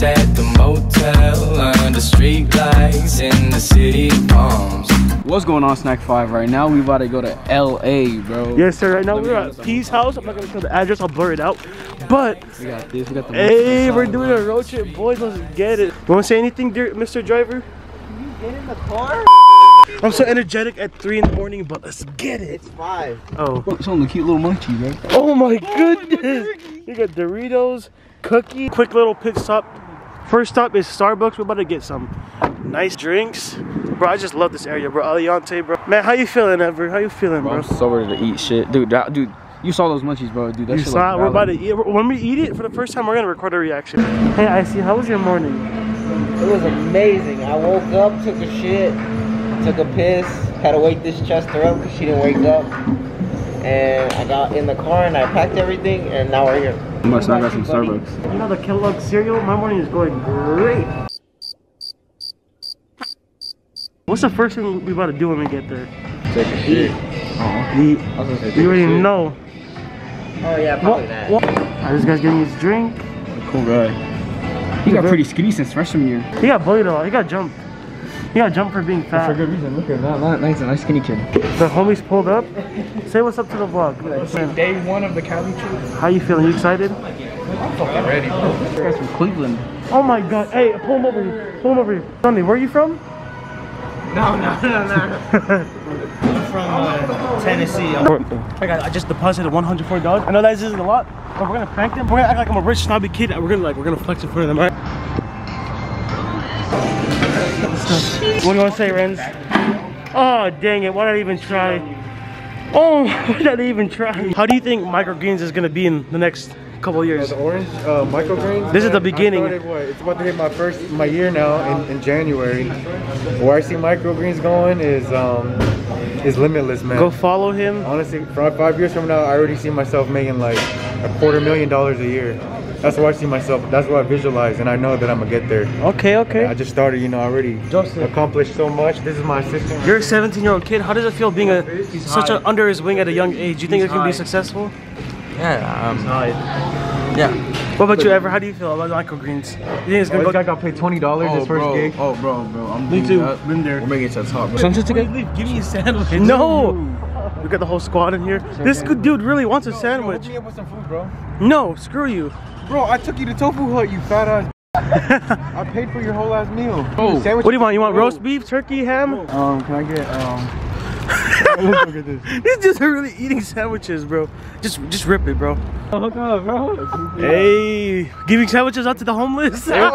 nights at the motel, under street lights in the city palms. What's going on, Snack 5? Right now we about to go to LA, bro. Yes sir, right now we're at P's house. I'm not gonna show the address, I'll blur it out. But we got this, we got the hey, we're doing a road trip, boys, let's get it. You wanna say anything, dear Mr. Driver? Can you get in the car? I'm so energetic at 3 in the morning, but let's get it. It's 5. Oh. It's only a cute little munchie, man. Oh my goodness. You got Doritos, cookie. Quick little pick stop. First stop is Starbucks. We're about to get some nice drinks. Bro, I just love this area, bro. Aliante, bro. Man, how you feeling, Ever? How you feeling, bro? I'm so ready to eat shit. Dude, dude, you saw those munchies, bro. Dude, that shit saw it? We're about to eat. When we eat it for the first time, we're going to record a reaction. Hey, Icy, how was your morning? It was amazing. I woke up, took a shit. Took a piss, had to wake this Chester up because she didn't wake up, and I got in the car and I packed everything, and now we're here. I must not got some Starbucks. You know the Kellogg's cereal? My morning is going great. What's the first thing we about to do when we get there? Take a shit. Eat. You already know. Oh yeah, probably that. Alright, this guy's giving me his drink. Cool guy. He got pretty skinny since freshman year. He got bullied a lot. He got jumped. He got jumped for being fat. For good reason. Look at that. Nice, nice skinny kid. The homies pulled up. Say what's up to the vlog. Like, day one of the Cali trip. How you feeling? You excited? I'm fucking ready, bro. This guy's from Cleveland. Oh my god. Hey, pull him over here. Pull him over here. Sonny, where are you from? No. I'm from Tennessee. I just deposited $104. I know that isn't a lot, but we're gonna prank them. We're gonna act like I'm a rich snobby kid. And we're gonna flex in front of them, all right? What do you want to say, Renz? Oh, dang it. Why did I even try? Oh, why did I even try? How do you think microgreens is going to be in the next couple of years? The orange microgreens? This is the beginning. It's about to hit my year now in January. Where I see microgreens going is limitless, man. Go follow him. Honestly, 5 years from now, I already see myself making like $250,000 a year. That's where I see myself. That's where I visualize, and I know that I'm gonna get there. Okay, okay. I just started, you know. I already accomplished so much. This is my assistant. You're a 17-year-old kid. How does it feel being such an under his wing at a young age? Do you think you can be successful? Yeah. What about you, Ever? How do you feel about microgreens? You think it's gonna go? This guy got paid $20 his first gig. Oh, bro. I'm me too. Been there. We're making it to the top, bro. Sunset ticket? Give me a sandwich. No. We got the whole squad in here. This good dude really wants a sandwich. Hook me up with some food, bro. No, screw you. Bro, I took you to Tofu Hut, you fat ass. I paid for your whole ass meal. Oh. What do you want? You want roast beef, turkey, ham? Can I get look at this. He's just really eating sandwiches, bro. Just rip it, bro. Hook up, bro. Hey, giving sandwiches out to the homeless. All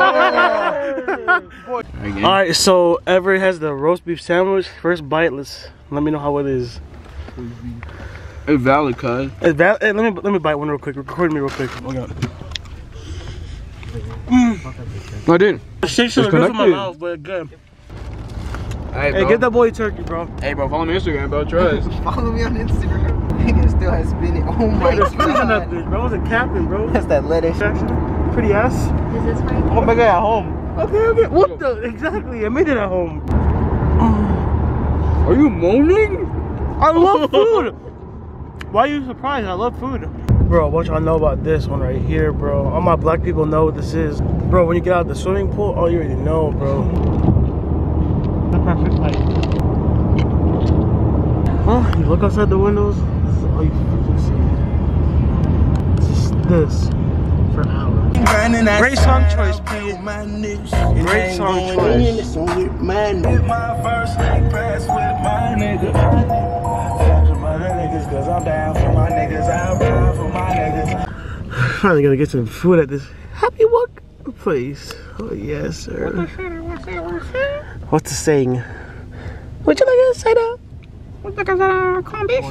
right, so Everett has the roast beef sandwich. First bite, let me know how it is. It's valid, cuz. Hey, let me bite one real quick. Record me real quick. Oh god. No, dude. Shit should have in my mouth, but good. Hey, bro. Hey, get that boy turkey, bro. Hey, bro, follow me on Instagram, bro. Trust. Follow me on Instagram. Nigga still has spinning. Oh my god. There's on that bitch, bro. I was a captain, bro. That's that lettuce. Pretty ass. Is this right? Oh my god, at home. Okay. What the? Exactly. I made it at home. Are you moaning? I love food. Why are you surprised? I love food. Bro, what y'all know about this one right here, bro? All my black people know what this is. Bro, when you get out of the swimming pool, oh, you already know, bro. The perfect height. Well, you look outside the windows, this is all you can see. Just this for hours. Great song choice, Pete. Great song choice. My first leg pass with my nigga. Cause I'm down for my niggas, I'm down for my niggas. Finally gonna get some food at this happy walk place. Oh yes sir. What's the saying? Would you like a cider? Would you like a corned beef?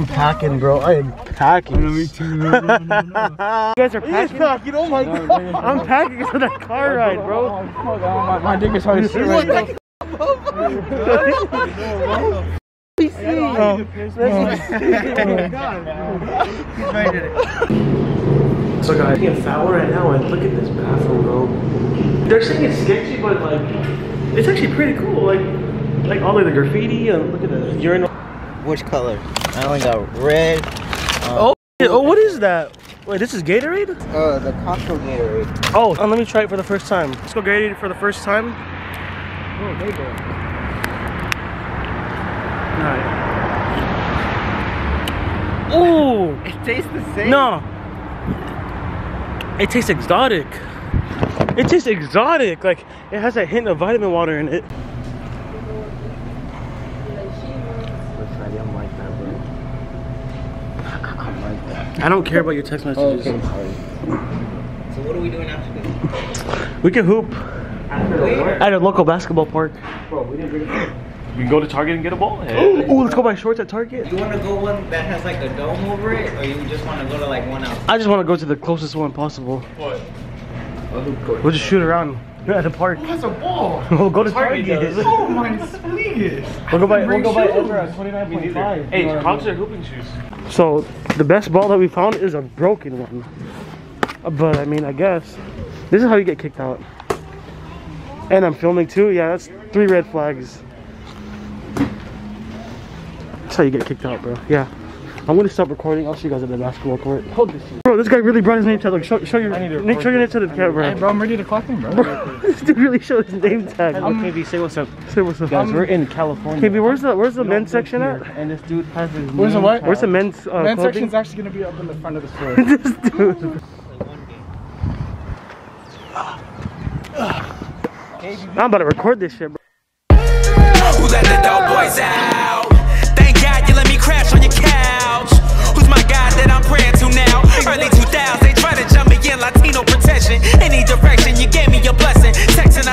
I'm packing, bro. I am packing. You guys are packing? Packing. Oh my god. I'm packing for that car ride, bro. Oh my god, my dick is hard to see right now. So guys, I'm getting foul right now, and look at this bathroom, bro. They're saying it's sketchy, but like, it's actually pretty cool. Like all of the graffiti, and look at the urinal. Which color? I only got red. Oh, what is that? Wait, this is Gatorade? The Costco Gatorade. Oh, let me try it for the first time. Let's go Gatorade for the first time. Oh, there you go. Alright. Ooh! It tastes the same. No. It tastes exotic. It tastes exotic. Like, it has a hint of vitamin water in it. I don't care about your text messages. Oh, okay. So what are we doing after this? We can hoop at a local basketball park. Bro, we didn't bring it. We can go to Target and get a ball. Oh, let's go buy shorts at Target. You want to go one that has like a dome over it, or you just want to go to like one else? I just want to go to the closest one possible. What? We'll just shoot around at the park. Who has a ball? We'll go to Target. Oh my, please. We'll go buy Ever at 29.5. Hey, Crocs are hooping shoes. So the best ball that we found is a broken one, but I mean, I guess this is how you get kicked out. And I'm filming too. Yeah, that's 3 red flags. That's how you get kicked out, bro. Yeah, I'm gonna stop recording. I'll see you guys at the basketball court. Hold this, bro. This guy really brought his name tag. Like, show your name tag to the camera. Hey, bro, I'm ready to clock in, bro. This dude really showed his name tag. KB, say what's up. Say what's up, guys. We're in California. KB, where's the men's section at? And this dude has his. Where's the what? Where's the men's? Men's section's actually gonna be up in the front of the store. This dude. I'm about to record this shit, bro. Who let the dope boys out? Thank God you let me crash on your couch. Who's my God that I'm praying to now? Early 2000s, they try to jump me in Latino protection. Any direction, you gave me your blessing. Text him,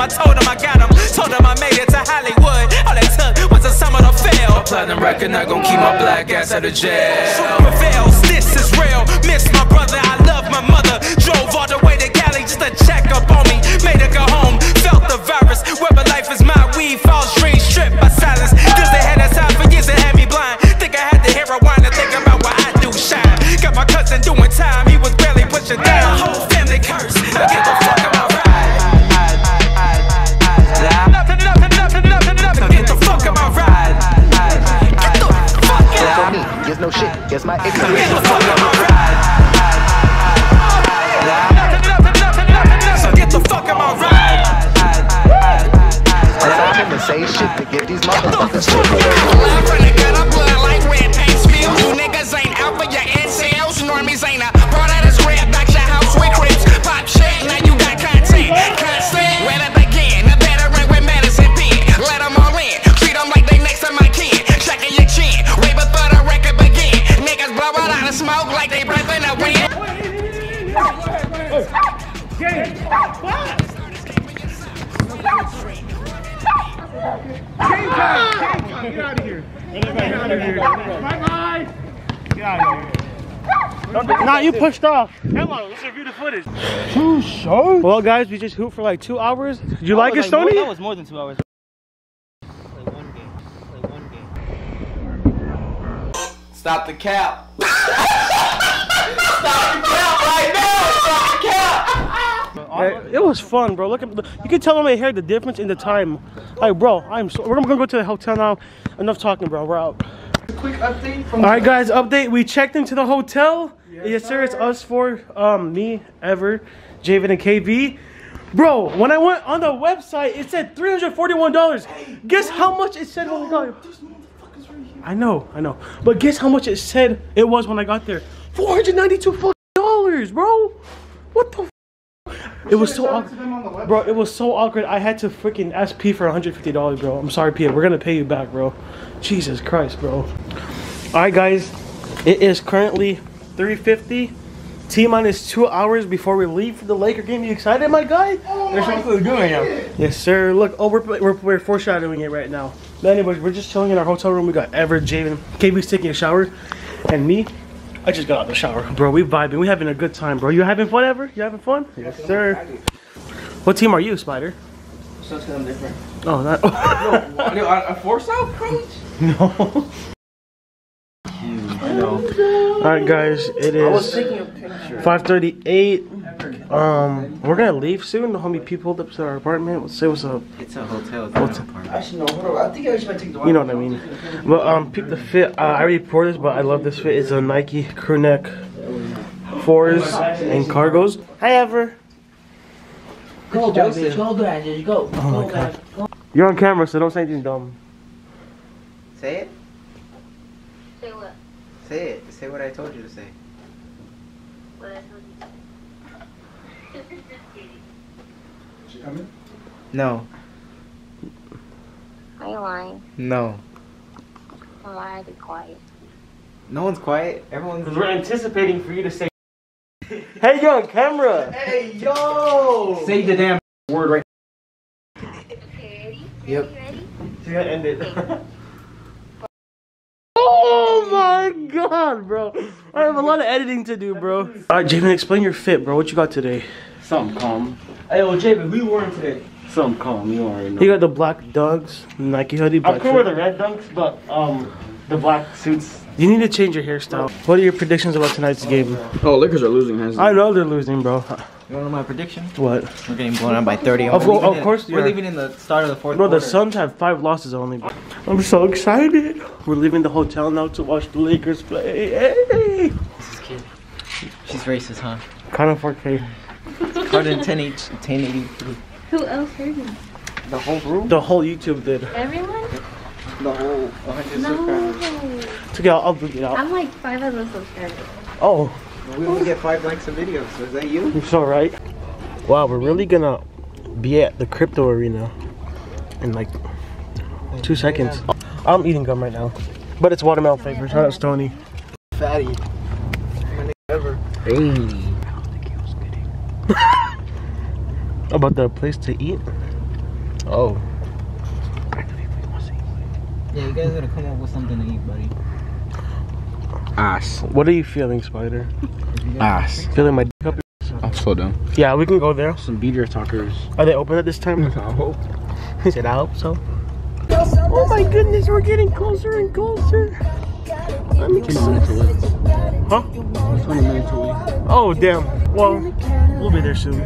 I told him I got him. Told him I made it to Hollywood. All it took was a summer to fail. A platinum record, not gonna keep my black ass out of jail. Prevails, this is real. Miss my brother, I love my mother. Drove all the way to Cali just to check up on me. Made her go home, felt the virus. Wherever life is my weed, false dreams stripped by silence. Cause they had us out for years and had me blind. Think I had to hear a whine and think about what I do shine. Got my cousin doing time, he was barely pushing down. Whole family curse, I give a fuck about ride. No shit, guess my ignorance. Get the fuck out my ride. So get the fuck out my ride. I'm gonna say shit to get these motherfuckers. I run a gun, I blood like red paint spills. You niggas ain't out for your end sales. Normies ain't out. Brought out his red back your house with crips. Pop shit, now you got content. Constant, when it again, a veteran with medicine pen. Let them all in, treat them like they next to my kin. Checking your chin, wave a thought. Smoke like they breathin' a wind. Game time, get out of here. Bye-bye. Get out of here. Nah, you pushed off. Hello, let's review the footage. Two shows? Well, guys, we just hooped for like 2 hours. Did you like it, Stoney? That was more than 2 hours. Stop the cap. Stop the cap right now. Stop the cap. It was fun, bro. Look at the, you can tell on my hair the difference in the time. Like, bro, we're gonna go to the hotel now. Enough talking, bro. We're out. A quick update from. All right, guys. Update. We checked into the hotel. Yes, sir. It's us four. Me, Ever, Javin, and KB. Bro, when I went on the website, it said $341. Guess how much it said when we got. I know, but guess how much it said it was when I got there? $492 fucking dollars, bro. What the? It was so awkward, bro. It was so awkward. I had to freaking ask P for $150, bro. I'm sorry, P. We're gonna pay you back, bro. Jesus Christ, bro. All right, guys. It is currently 3:50. T-minus 2 hours before we leave for the Laker game. You excited, my guy? Oh, there's something good right now. Yes, sir. Look, oh, we're foreshadowing it right now. But anyways, we're just chilling in our hotel room. We got Ever, Javin, KB's taking a shower, and me, I just got out of the shower. Bro, we vibing. We having a good time, bro. You having fun, Ever? You having fun? Yes, sir. What team are you, Spider? Something different. Oh, not. No, a 4-South coach? No. Alright guys, it is 5:38. We're gonna leave soon. The homie P pulled up to our apartment. Say what's up. It's a hotel. It's an apartment. Actually, no, hold on. I think I should take the one. You know what I mean. But peep the fit. I already poured this, but I love this fit. It's a Nike crew neck fours and cargoes. Hi, Ever. Go, Joseph. Go, Brandon. Go. Oh my God. Go. You're on camera, so don't say anything dumb. Say it. Say what? Say it. Say what I told you to say. What I told you to say. Is she coming? No. Are you lying? No. Well, why are they quiet? No one's quiet. Everyone's. We're anticipating for you to say. Hey, you're on camera. Hey, yo. Say the damn word right. Okay, ready? Yep. Ready? So you gotta end it. Oh my God, bro! I have a lot of editing to do, bro. All right, Javin, explain your fit, bro. What you got today? Something calm. Hey, yo, Javin, we weren't today. Something calm. You already know. You got the black dunks, Nike hoodie. I'm cool with the red dunks, but the black suits. You need to change your hairstyle. What are your predictions about tonight's game? Oh, Lakers are losing, hands down. I know they're losing, bro. You want to know my prediction? What? We're getting blown out by 30. Of course we're leaving in the start of the fourth quarter. Bro, the Suns have 5 losses only. Bro. I'm so excited. We're leaving the hotel now to watch the Lakers play. Hey. This is kid. She's racist, huh? Kind of 4K. It's card in 1080p. Who else heard me? The whole room? The whole YouTube did. Everyone? The whole 100 subscribers. Took it out, I'll book it out. I'm like 500 subscribers. Oh. We only get 5 likes a video, so is that you? You're so right. Wow, we're really gonna be at the Crypto Arena in like 2 seconds. Yeah. I'm eating gum right now, but it's watermelon flavor. Shout out Stoney. FaTTi. My name Ever. Hey. About the place to eat? Oh. Yeah, you guys gotta come up with something to eat, buddy. Ass. What are you feeling, Spider? Ass. Feeling my dick up your ass? I'm so dumb. Yeah, we can go there. Some beater talkers. Are they open at this time? I hope. He said, I hope so. Oh my goodness, we're getting closer and closer. I'm excited. Huh? 20 minutes away. Oh, damn. Well, we'll be there soon.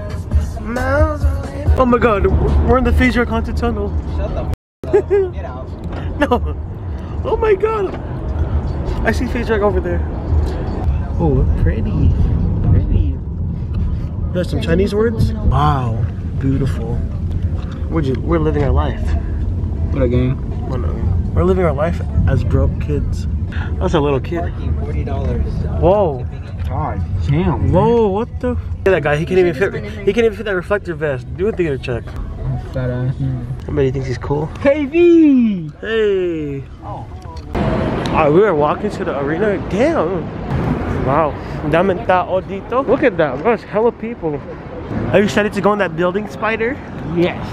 Oh my God, we're in the Phaser Content Tunnel. Shut the f up. Get out. No. Oh my God. I see Phaser over there. Oh, pretty. Pretty. There's some Chinese words. Wow. Beautiful. We're living our life. What a game. We're living our life as broke kids. That's a little kid. $40. Whoa. God damn. Whoa, what the? Look at that guy, he can't even fit that reflector vest. Do a theater check. Fat ass. Everybody thinks he's cool. KV! Hey! Oh. Alright, we were walking to the arena. Damn! Wow. Look at that, bro. It's hella people. Are you excited to go in that building, Spider? Yes.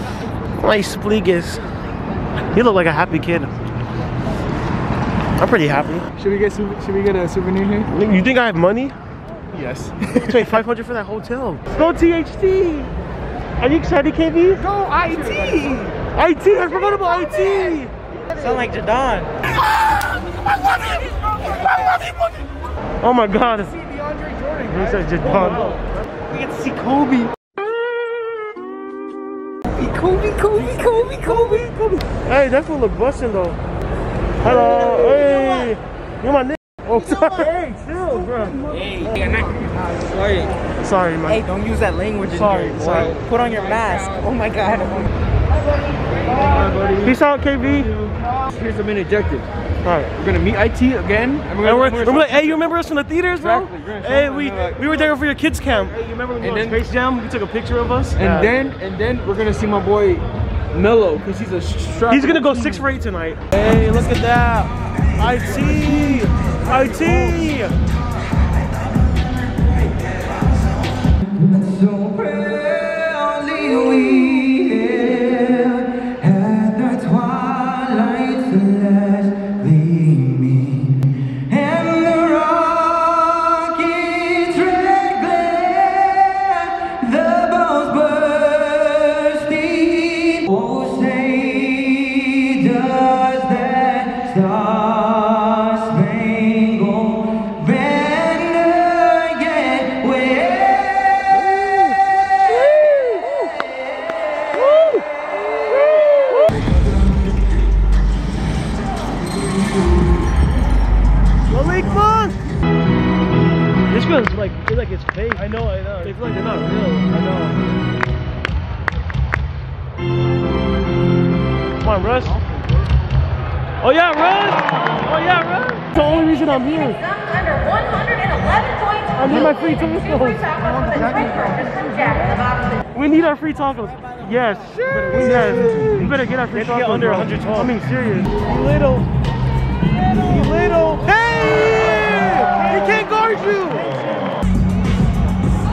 Nice plegas. You look like a happy kid. I'm pretty happy. Should we get a souvenir here? You think I have money? Yes. Pay $500 for that hotel. Go THT. Are you excited, KB? Go IT. IT. I forgot about IT. Sound like Jadon. I love him. Oh my God. We see DeAndre Jordan. He said Jadon. We get to see Kobe. Kobe. Hey, that fool look busting though. Hello, hey, you're my nigga. Oh, sorry. Hey, chill, bro. Hey, sorry. Sorry, man. Hey, don't use that language in here. Sorry. Put on your mask. Oh my God. Bye, peace out, KB. Here's the main objective. All right, we're gonna meet IT again. And we're like, hey, you remember us from the theaters, bro? Exactly. Hey, we were there for your kids' camp. Hey, you remember when we were on Space Jam? We took a picture of us. And then we're gonna see my boy Mello, because he's a strap. He's gonna go 6 for 8 tonight. Hey, look at that. IT. Does that star-spangled banner? feel like it's fake. I know. They feel like they're not real. I know. Come on, Russ. Oh yeah, Russ! Oh yeah, Russ! That's the only reason I'm here. Under 111 points. I need my free tacos. We need our free tacos. Yes. Yes. We better get our free tacos. Get under 112. I mean, serious. Little. Hey! He can't guard you.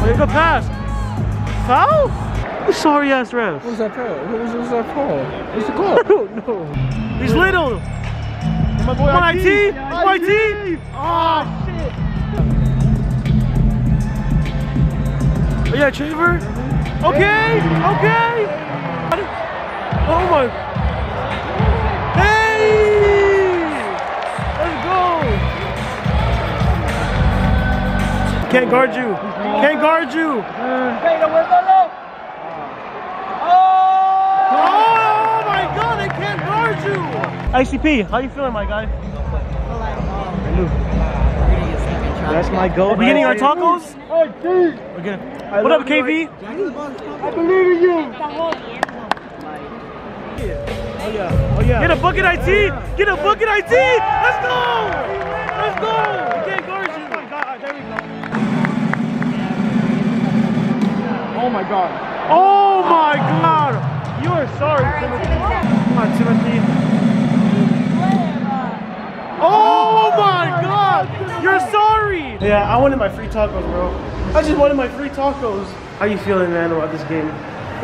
Make a pass. Foul? Sorry ass refs. What was that call? What's the call? I don't know. He's little. My boy, IT. IT. Ah, shit. Oh, yeah, Trevor. Okay! Oh my... Hey! Let's go! Can't guard you! Oh my god, I can't guard you! IccyyP, how you feeling, my guy? That's my goal. Are we getting our tacos? We're getting... What up, KV? I believe in you. Oh yeah. Get a bucket, IT. Get a bucket, IT. Let's go. We can't guard you. Oh my god. There we go. Oh my god. You are sorry, Timothy. Come on, Timothy. Oh my god. You're sorry. Yeah, I wanted my free tacos, bro. I just wanted my free tacos. How you feeling, man, about this game?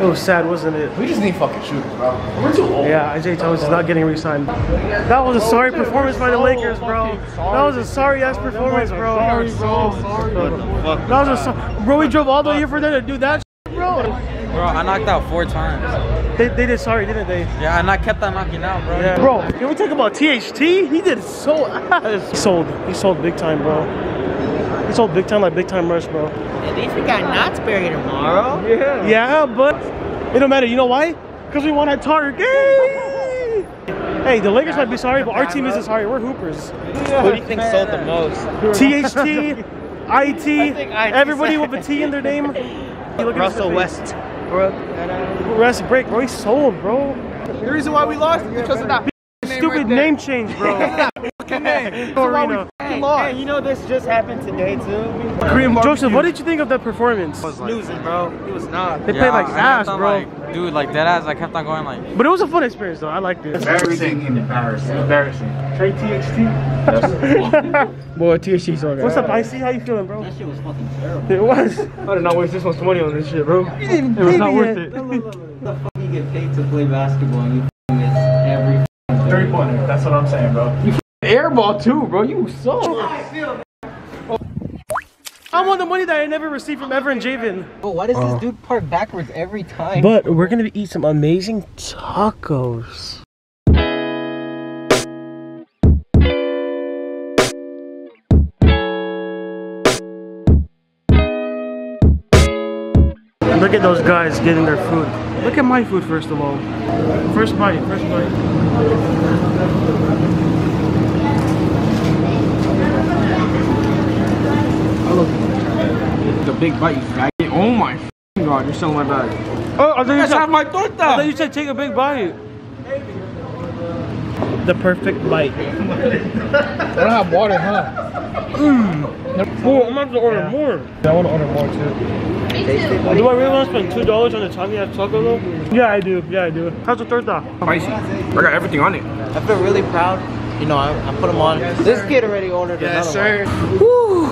It was sad, wasn't it? We just need fucking shooters, bro. We're too old. Yeah, Isaiah Thomas is not getting re-signed. That was a sorry performance by the Lakers, bro. That was a sorry-ass performance, bro. Bro, we drove all the way here for them to do that shit, bro. Bro, I knocked out 4 times. They did sorry, didn't they? Yeah, and I kept on knocking out, bro. Yeah. Bro, can we talk about THT? He did so ass. He sold big time, bro. It's all big time, like big time rush, bro. At least we got Knotts Berry tomorrow. Yeah, but it don't matter. You know why? Because we won at Target. Hey, the Lakers might be sorry, but our team isn't sorry. We're hoopers. Yeah. Who do you think sold the most? THT, IT, everybody with a T in their name. Russell West. Rest break, bro. He sold, bro. The reason why we lost is because of that stupid name change, bro. Hey, you know this just happened today too. Kareem, Joseph, what did you think of that performance? I was like, losing, bro. It was not. They played like ass, bro. Like, dude, like that ass. I kept on going like. But it was a fun experience, though. I liked it. Embarrassing, embarrassing, embarrassing. Hey, THT. Boy, THT's on. What's up, IC? How you feeling, bro? That shit was fucking terrible. It was. I did not waste this much money on this shit, bro. You didn't. It was not worth it. The fuck you get paid to play basketball and you miss every 3-pointer. That's what I'm saying, bro. You airball too, bro. You suck. I want the money that I never received from Ever and Javin. Oh, why does this dude park backwards every time? But we're gonna eat some amazing tacos. Look at those guys getting their food. Look at my food first of all. First bite. The big bite, you faggot. Oh my god, you're selling my bag. Oh, I thought you said my torta. I thought you said take a big bite. The perfect bite. I don't have water, huh? Oh, I'm gonna have to order more. Yeah, I want to order more too. Do I really want to spend $2 on the Italian taco though? Yeah, I do. How's the torta? Spicy. I got everything on it. I feel really proud. You know, I put them on. Yes, this kid already ordered another one. Woo!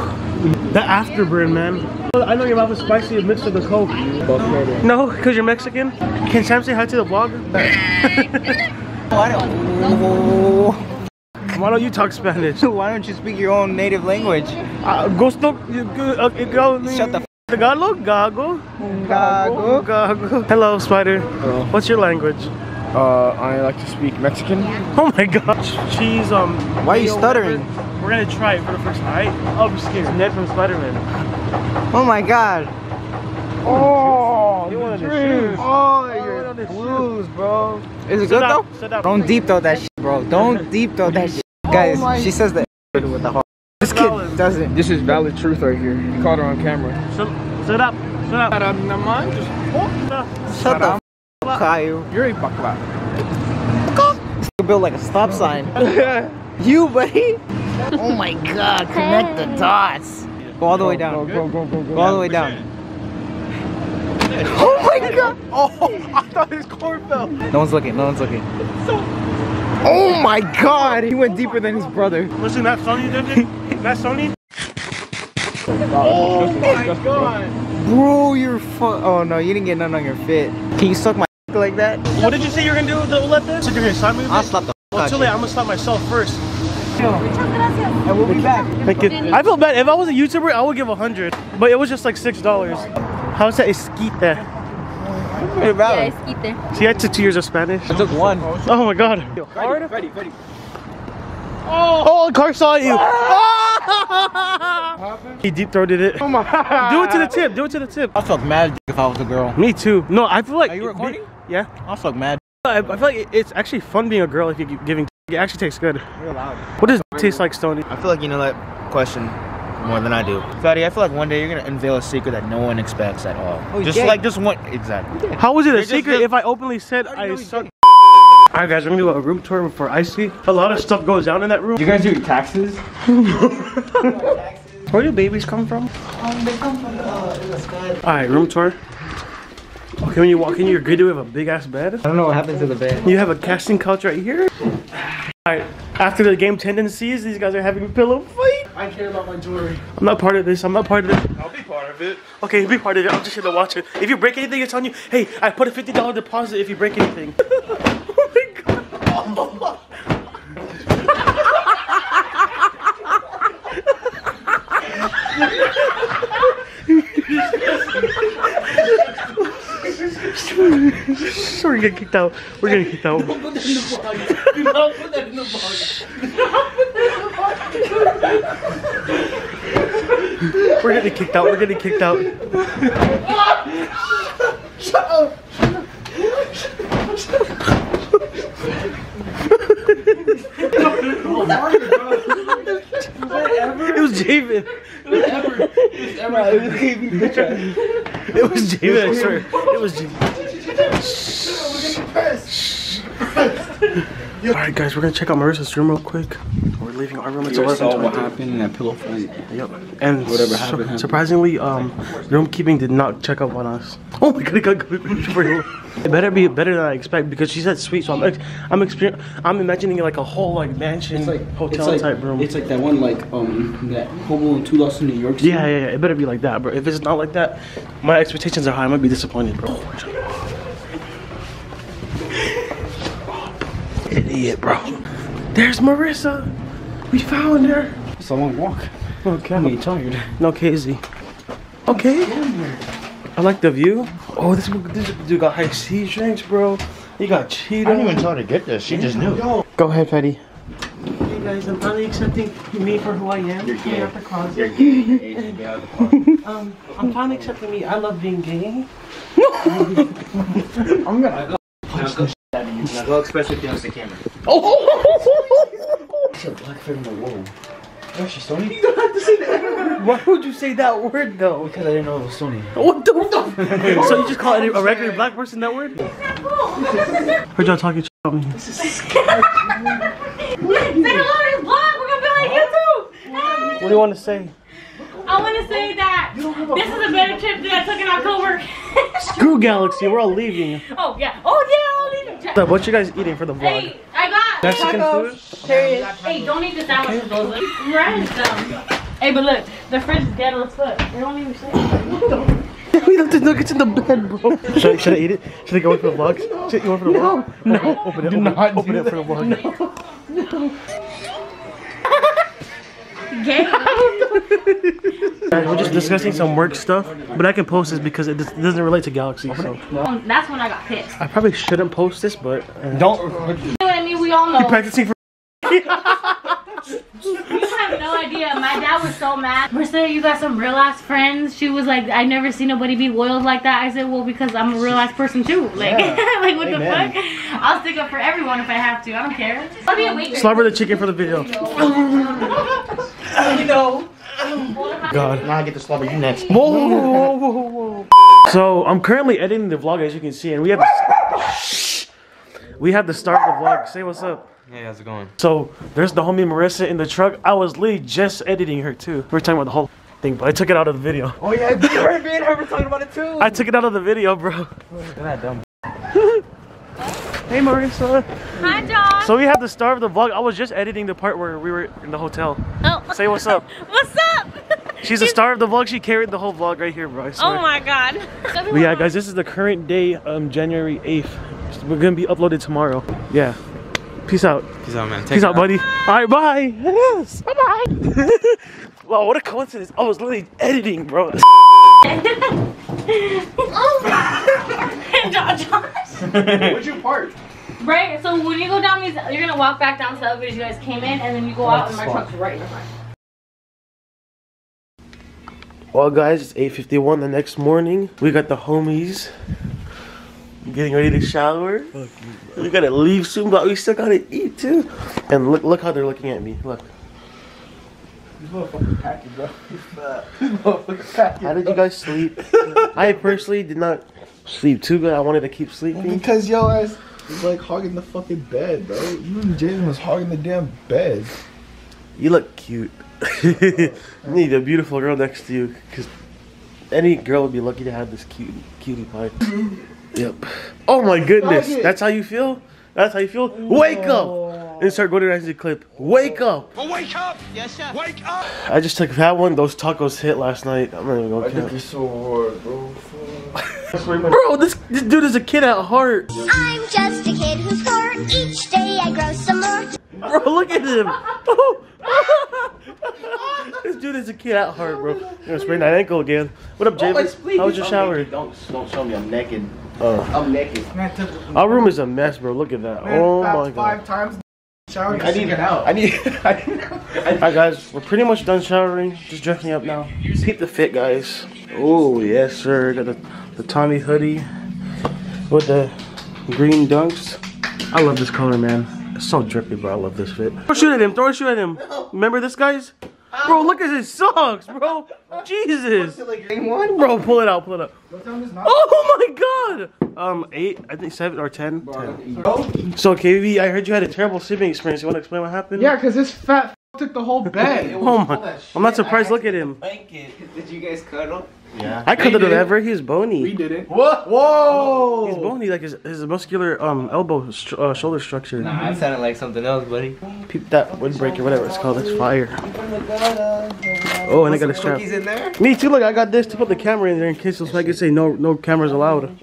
The afterburn, man. I know your mouth is spicy amidst of the coke. No, because you're Mexican? Can Sam say hi to the vlog? Why don't you talk Spanish? Why don't you speak your own native language? Shut the f***. Tagalog? Gago. Hello, Spider. Hello. What's your language? I like to speak Mexican. Oh my gosh. Cheese, why are you stuttering? We're gonna try it for the first time, alright? Oh, I'm scared. It's Ned from Spider-Man. Oh my god. Oh, you want to shoot. Oh, you're blues, bro. Is it good though? Don't deep throw that shit, bro. Guys, she says that with the heart. This kid doesn't. This is valid truth right here. You caught her on camera. Shut up. Shut up. Shut up, naman. Just shut up, Kyle. You're a bakla. Built like a stop sign. You, buddy. Oh my God. Connect the dots. Go all the way down. Go all the way down. Oh my God! Oh, I thought his corn fell. No one's looking. No one's looking. Oh my God! He went deeper than his brother. Listen, that Sony did it. That Sony. Oh my God! Bro, you're fun. Oh no, you didn't get none on your fit. Can you suck my like that? What did you say you're gonna do with the Oleta? So you're gonna slap me with it? I'll slap the. Well, too late. I'm gonna slap myself first. And we'll be back. I feel bad. If I was a YouTuber, I would give 100, but it was just like $6. How's that esquite? Yeah, esquite. See, I took 2 years of Spanish. I took 1. Oh my God. Freddy. Oh, Car saw you. Oh! He deep-throated it. Oh my. Do it to the tip. Do it to the tip. I felt mad if I was a girl. Me too. No, I feel like. Are you recording? Yeah. I felt mad. I feel like it's actually fun being a girl if you're giving. It actually tastes good. You're allowed. What does it taste like, Stoney? I feel like you know that question more than I do. FaTTi, I feel like one day you're going to unveil a secret that no one expects at all. Oh, just like this one. Exactly. How was it a secret if I openly said I suck? Alright guys, we're going to do a room tour for Icy. A lot of stuff goes down in that room. You guys do taxes? Where do babies come from? They come from the sky. Alright, room tour. Okay, when you walk in, you're good to have a big ass bed. I don't know what happened to the bed. You have a casting couch right here. Alright, after the game tendencies, these guys are having a pillow fight. I care about my jewelry. I'm not part of this. I'm not part of it. I'll be part of it. Okay, you'll be part of it. I'm just here to watch it. If you break anything, it's on you. Hey, I put a $50 deposit if you break anything. Oh my God. Oh. We're gonna get kicked out. We're gonna get kicked out. Don't put that in the box. Do not put that in the box. Do not put that in the box. We're getting kicked out. We're getting kicked out. Shut up. It was Javin. It was Javin, I swear. It was Javin. Alright guys, we're gonna check out Marissa's room real quick. We're leaving our room. It's 11:20. What happened in that pillow fight? Yep. And whatever happened. Surprisingly, room keeping did not check up on us. Oh my God, it better be better than I expect because she said suite, so I'm imagining like a whole like mansion, it's like, hotel it's like, type room. It's like that one like that Hobo and 2 Lost in New York. City. Yeah. It better be like that, bro. If it's not like that, my expectations are high. I might be disappointed, bro. Idiot, bro. There's Marissa. We found her. It's a long walk. Okay. I'm tired. No, Casey. Okay. I like the view. Oh, this dude got high C drinks, bro. He got cheated. I didn't even tell her to get this. She just knew. Go ahead, FaTTi. Hey guys, I'm finally accepting me for who I am. You're gay. Out the closet. You're gay. And, out the closet. I'm finally accepting me. I love being gay. I'm gonna. Well, especially if you have the camera. Oh! It's a black fit in the wall. Gosh, it's Sony. You don't have to say that. Why would you say that word though? Because I didn't know it was Sony. What the fuck? So you just call it a regular black person that word? Heard y'all talking about me. This is scary. We're gonna be like YouTube. Hey. What do you want to say? I want to say that this is a better trip than I took in October. Screw Galaxy, we're all leaving. Oh yeah. Oh yeah, I'll leave. So what you guys eating for the vlog? Hey, I got Mexican food. Serious. Hey, don't eat the sandwiches, those. Hey, but look, the fridge is dead on the foot. They don't even say. We left the nuggets in the bed, bro. Should I eat it? Should I go in for the vlogs? Should I go in for the vlog? No. Open it. Open it for the vlog. No. Guys, we're just discussing some work stuff, but I can post this because it doesn't relate to Galaxy. So. That's when I got pissed. I probably shouldn't post this, but don't. You know what I mean? We all know. You practicing for? You have no idea. My dad was so mad. Marissa, you got some real ass friends. She was like, I never seen nobody be loyal like that. I said, well, because I'm a real ass person too. Like, yeah. Like what Amen. The fuck? I'll stick up for everyone if I have to. I don't care. I'll be a waiter. Slobber the chicken for the video. I know. God. Now I get to slobber you next. Whoa, whoa, whoa, whoa, whoa. So I'm currently editing the vlog, as you can see, and we have to start the vlog. Say what's up. Hey, how's it going? So there's the homie Marissa in the truck. I was literally just editing her too. We were talking about the whole thing, but I took it out of the video. Oh yeah, me and her were talking about it too. I took it out of the video, bro. Look at that dumb. Hey Marissa. Hi Josh. So we had to start the vlog. I was just editing the part where we were in the hotel. Oh. Say what's up. What's up? She's the star of the vlog. She carried the whole vlog right here, bro. I swear. Oh my God. But yeah, guys, this is the current day, January 8th. We're gonna be uploaded tomorrow. Yeah. Peace out. Peace out, man. Peace out, buddy. All right, bye. Yes. Bye bye. Wow, what a coincidence. I was literally editing, bro. Where'd you park? Right, so when you go down these, you're gonna walk back down to the elevators you guys came in, and then you go out, and my truck's right in front. Well, guys, it's 8:51 the next morning. We got the homies getting ready to shower. Fuck you, we gotta leave soon, but we still gotta eat too. And look how they're looking at me. Look. This motherfucker's packing, bro. This motherfucker's packing. How did you guys sleep? I personally did not sleep too good. I wanted to keep sleeping. Because yo ass was like hogging the fucking bed, bro. You and Jaden was hogging the damn bed. You look cute. You need a beautiful girl next to you. Because any girl would be lucky to have this cutie pie. Yep. Oh my goodness. That's how you feel? That's how you feel? Wake up! Insert go to the clip. Wake up! Oh, wake up! Yes, sir. Wake up! I just took that one. Those tacos hit last night. I'm not even gonna count. I think it's so hard, bro. Bro, this dude is a kid at heart. I'm just a kid who's poor. Each day I grow some more. Bro, look at him. This dude is a kid at heart, bro. You're gonna sprain that ankle again. What up, Javin? How was your shower? Don't show me. I'm naked. I'm naked. Our room is a mess, bro. Look at that. Man, oh my God. 5 times. Shower. I need it out. Alright, guys, we're pretty much done showering. Just dressing up now. Keep the fit, guys. Oh yes, sir. Got the Tommy hoodie with the green dunks. I love this color, man. It's so drippy, bro. I love this fit. Throw a shoot at him. Throw a shoot at him. Remember this, guys? Bro, look at his socks, bro. Jesus. Bro, pull it out. Pull it up. Oh my God. 8, I think 7 or 10. 10. So KV, I heard you had a terrible sleeping experience. You want to explain what happened? Yeah, cause this fat took the whole bed. Oh my! I'm not surprised. Look at him. Did you guys cuddle? Yeah. I cuddled him ever. He's bony. We did it. What? Whoa! He's bony, like his muscular elbow shoulder structure. Nah, that sounded like something else, buddy. Peep that windbreaker, whatever it's called. It's fire. Oh, and I got a strap. Cookies in there? Me too. Look, I got this to put the camera in there in case, so I can say no cameras allowed.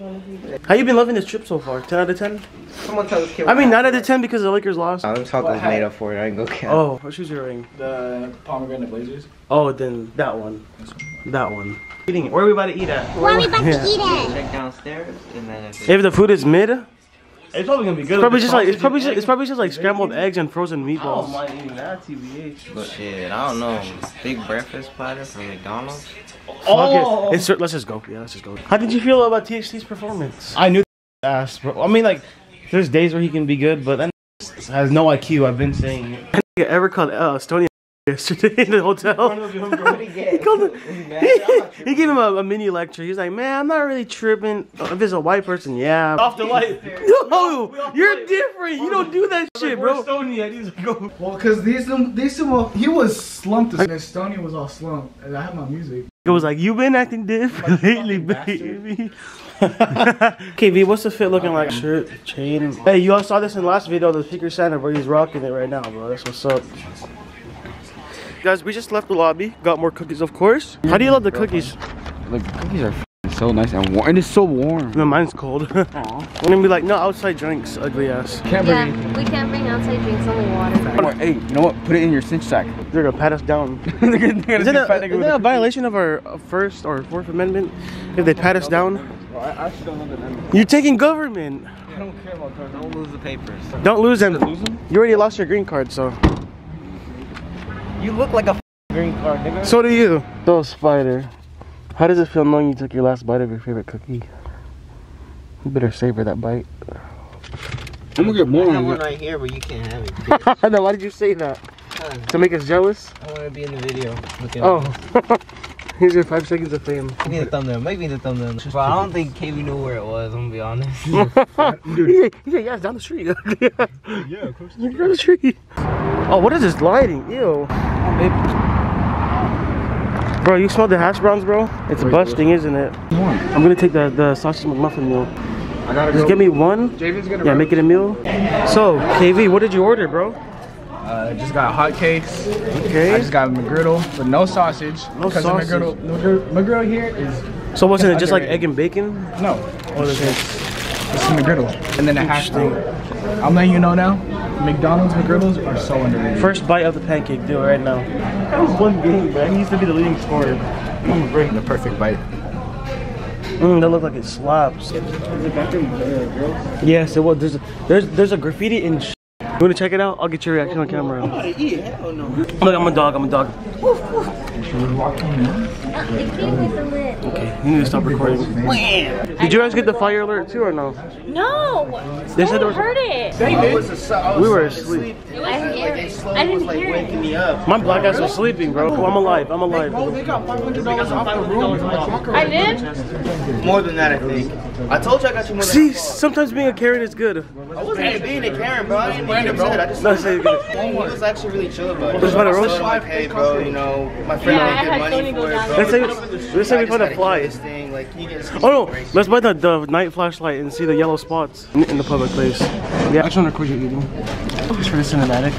How you been loving this trip so far? 10 out of 10. Someone tell this kid. I mean 9 out of 10 because the Lakers lost. I'm talking made up for it. I ain't go count. Oh, what shoes are you wearing? The pomegranate blazers. Oh, then that one. That one. Eating it. Where are we about to eat at? Where are we about to eat at? Check downstairs, and then if the food is mid, it's probably gonna be good. It's probably just like scrambled eggs and frozen meatballs. I don't mind eating that, TBH. But shit, I don't know. Big breakfast platter from McDonald's. Oh, okay. Let's just go. Yeah, let's just go. How did you feel about THT's performance? I knew the ass, bro. I mean, like, there's days where he can be good, but then has no IQ. I've been saying it. I think I ever called Estonia yesterday in the hotel. He gave him a mini lecture. He was like, man, I'm not really tripping. If it's a white person, yeah. Off the light. No, you're different. You don't do that shit, bro. Estonia. Well, because he was slumped. And Estonia was all slumped. And I had my music. It was like, you've been acting different lately, baby. KV, what's the fit looking like? Shirt, chain. Hey, you all saw this in the last video, the Picker Santa, but he's rocking it right now, bro. That's what's up. Guys, we just left the lobby. Got more cookies, of course. How do you love the cookies? Like, cookies are so nice and warm. And it's so warm. No, mine's cold. Aww. We're gonna be like, no outside drinks, ugly ass. Can't bring anything. We can't bring outside drinks, only water. Hey, you know what? Put it in your cinch sack. They're gonna pat us down. Is that a violation of our First or Fourth Amendment? If they pat us down? You're taking government. I don't care about government. Don't lose the papers. Don't lose them. You already lost your green card, so. You look like a green card, nigga. So do you. So, Spider, how does it feel knowing you took your last bite of your favorite cookie? You better savor that bite. I'm gonna get more on that one right here, but you can't have it. Then why did you say that? time. To make us jealous? I want to be in the video. Okay. Oh. Here's your 5 seconds of fame. Give me the thumbnail. Make me the thumbnail. Bro, I don't think KB knew where it was, I'm going to be honest. He's like, yeah, it's down the street. Yeah, of course. Down the street. Oh, what is this lighting? Ew. Bro, you smell the hash browns, bro? It's busting, isn't it? I'm going to take the sausage McMuffin meal. I gotta just get me one. Javin's gonna make it a meal. So, KV, what did you order, bro? I just got hotcakes. Okay. I just got a McGriddle, but no sausage. No sausage. McGriddle here is... So wasn't it just like egg and bacon? No. Oh, this is McGriddle. And then a hash brown. I'm letting you know now, McDonald's McGriddles are so underrated. First bite of the pancake deal right now. That was one game, man. He used to be the leading scorer. I'm bringing the perfect bite. That look like it slaps. Is it back in the girls? Yes, it was. There's a graffiti in. You wanna check it out? I'll get your reaction on camera. I'm about to eat. Hell no. Look, I'm a dog. Woof, woof. Okay, you need to stop recording. Did you guys get the fire alert too or no? No. They said there was. Heard it. We were asleep. I didn't hear it. My black ass was sleeping, bro. I'm alive. I'm alive. Oh, they got $500 off the room. I did? More than that, I think. I told you I got you more than that. See, sometimes being a Karen is good. I wasn't being a Karen, bro. I didn't mean to do that. I just was actually really chill about it. There's about a roast. Hey, bro, you know, my friend didn't get money for it. Let's say we find a fly. Oh, no. Let's buy the night flashlight and see the yellow spots in the public place. Yeah. I just want to record you eating. Just for the cinematic.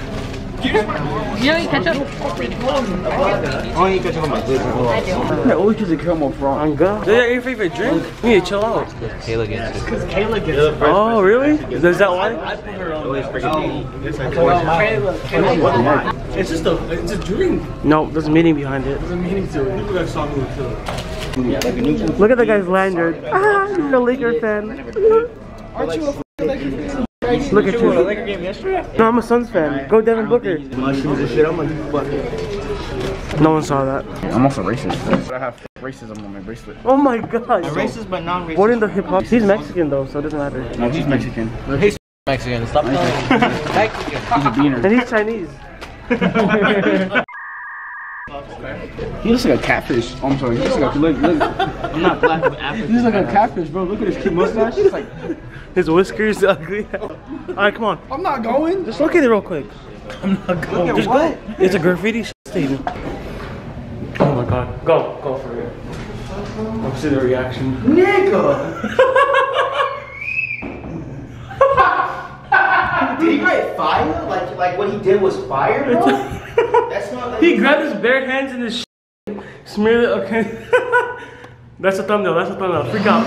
You don't eat ketchup? I don't eat ketchup on my food. I always use a caramel frog. I'm good. Is that your favorite drink? You need to chill out. Kayla gets it. Because Kayla gets it. Oh, really? Is that why? I put her on. It's just a drink. No, there's a meaning behind it. There's a meaning to it. People that saw me would kill it. Look at that guy's lanyard. Ah, he's a Laker fan. Aren't you a Laker fan? Look at you. No, I'm a Suns fan. Go Devin Booker. No one saw that. I'm also racist. I have racism on my bracelet. Oh my god. Racist but non-racist. What in the hip hop? He's Mexican though, so it doesn't matter. No, he's Mexican. He's Mexican. Stop Mexican. He's a beaner. And he's Chinese. He looks like a catfish. Oh, I'm sorry. He looks like a look. I'm not black, but African. He looks like a catfish, bro. Look at his cute mustache. He's like his whiskers ugly. All right, come on. I'm not going. Just look at it real quick. I'm not going. Just go. It's a graffiti statement. Oh my god. Go. Go for it. Let's see the reaction. Nigga. Did he write fire? Like what he did was fire, bro? That's not like he grabbed his bare hands and his shit, smeared it, okay. That's a thumbnail. Freak out.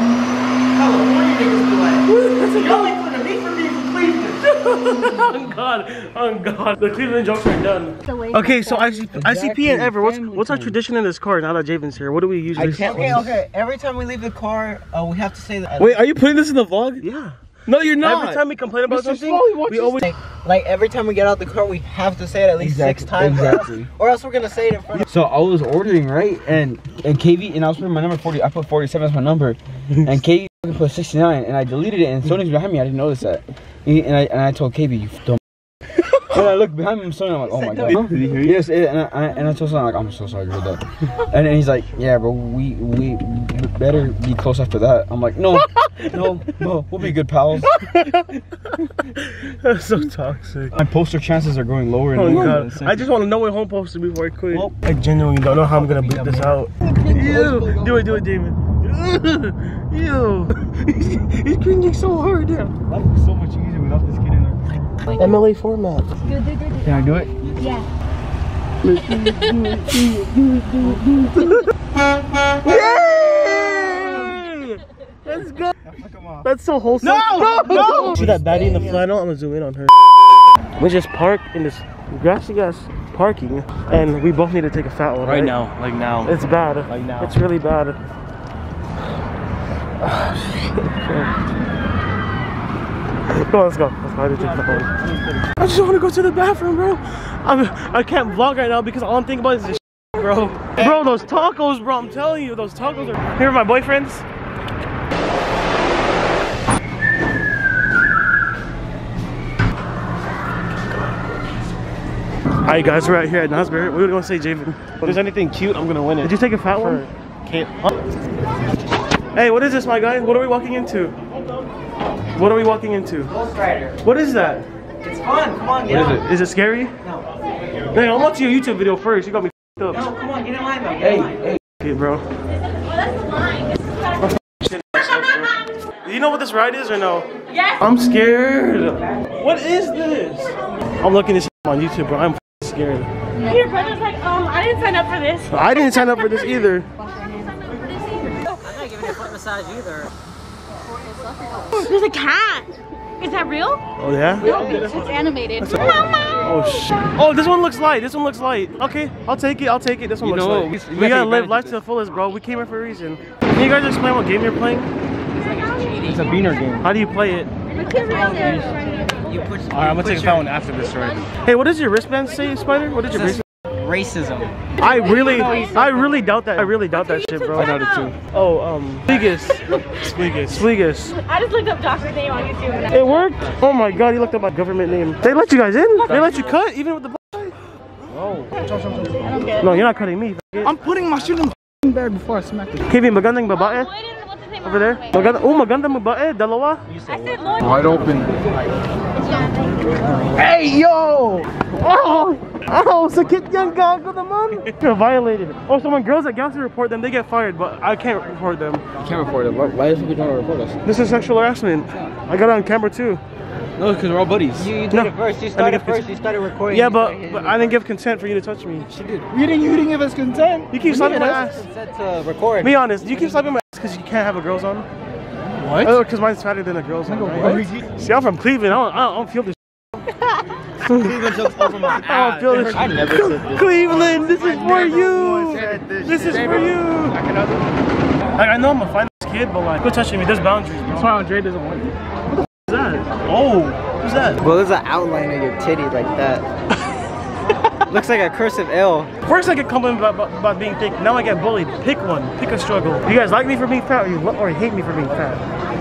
California niggas be like, y'all ain't gonna be for me from Cleveland. Oh god. The Cleveland jokes are done. Okay, so IccyyP and Ever, what's our tradition in this car now that Javin's here? What do we usually say? Okay. Every time we leave the car, we have to say that. Wait, are you putting this in the vlog? Yeah. No, you're not. Every time we complain about something, we always like every time we get out the car, we have to say it at least six times, or else we're gonna say it in front of. So I was ordering right, and KV, and I was putting my number 40. I put 47 as my number, and KV put 69, and I deleted it. And Sony's behind me. I didn't notice that, and I told KV, you dumb. When I look behind him, Sony, I'm like, oh my god. Did he hear you? Yes, and I told Sony, like, I'm so sorry you heard that. And he's like, yeah, bro, we better be close after that. I'm like, no. No, we'll be good pals. That's so toxic. My poster chances are going lower and lower. I just want to know what home poster before I quit. Well, I genuinely don't know how I'm going to beat this out. Ew. Do it, Damon. Ew. He's cringing so hard. Life is so much easier without this kid in there. MLA format. Can I do it? Yeah. Yay! Let's go. That's so wholesome. No! See that baddie in the flannel? I'm gonna zoom in on her. We just parked in this grassy parking, and we both need to take a fat one. Right now, like now. It's bad. Like now. It's really bad. Come on, let's go. I just want to go to the bathroom, bro. I can't vlog right now because all I'm thinking about is this shit, bro. Bro, those tacos, bro. I'm telling you, those tacos are. Here are my boyfriends. Alright guys, we're out here at Knotts Berry. What do you want to say, Javin? If there's anything cute, I'm gonna win it. Did you take a fat one? Can't. Hey, what is this, my guy? What are we walking into? What are we walking into? Ghost Rider. What is that? It's fun. Come on, get on. Is it scary? No. Hey, I'm watching your YouTube video first. You got me f***ed up. No, come on, get in line, though. Hey, hey, bro. Oh, that's the line. Do you know what this ride is or no? Yes. I'm scared. What is this? I'm looking this on YouTube, bro. I'm f***ing scared. Yeah. Your brother's like, I didn't sign up for this. I didn't sign up for this either. I'm not giving a foot massage either. There's a cat. Is that real? Oh yeah? No, it's animated. Oh shit. Oh, this one looks light. This one looks light. Okay, I'll take it. I'll take it. This one looks light. We gotta live life to the fullest, bro. We came here for a reason. Can you guys explain what game you're playing? It's a beaner game. How do you play it? Alright, I'm gonna take that one after this ride. Hey, what does your wristband say, Spider? What did your wristband say? Racism. I really doubt that. I really doubt that shit, bro. I doubt it too. Oh, Spligus. I just looked up Josh's name on YouTube. It worked? Oh my god, he looked up my government name. They let you guys in? They let you cut? Even with the black guy? Oh. No, you're not cutting me. I'm putting my shit in the bag before I smack it. Kevin, magandang babae? Over there? Oh, magandang babae? Dalawa? Wide open. Hey, yo! Oh! Oh, so kid young gago naman. You're violated. Oh, so when girls at Gassy report them, they get fired, but I can't report them. You can't report them? Why is we trying to report us? This is sexual harassment. Yeah. I got it on camera too. No, because we're all buddies. You started recording. Yeah, but I didn't give consent for you to touch me. She did. You didn't give us consent. You keep slapping my ass. Consent to record. Be honest, you keep slapping my ass because you can't have a girl's on. What? Oh, because mine's fatter than a girl's on, right? See, I'm from Cleveland. I don't feel this. Cleveland jokes over my ass. I never said this. Cleveland, this is for you. This is for you. Like, I know I'm a fine kid, but like, quit touching me. There's boundaries. That's why Andre doesn't want you. What the f is that? Oh, who's that? Well, there's an outline of your titty like that. Looks like a cursive L. First, I get complained about being thick. Now I get bullied. Pick one. Pick a struggle. You guys like me for being fat, or you love, or hate me for being fat?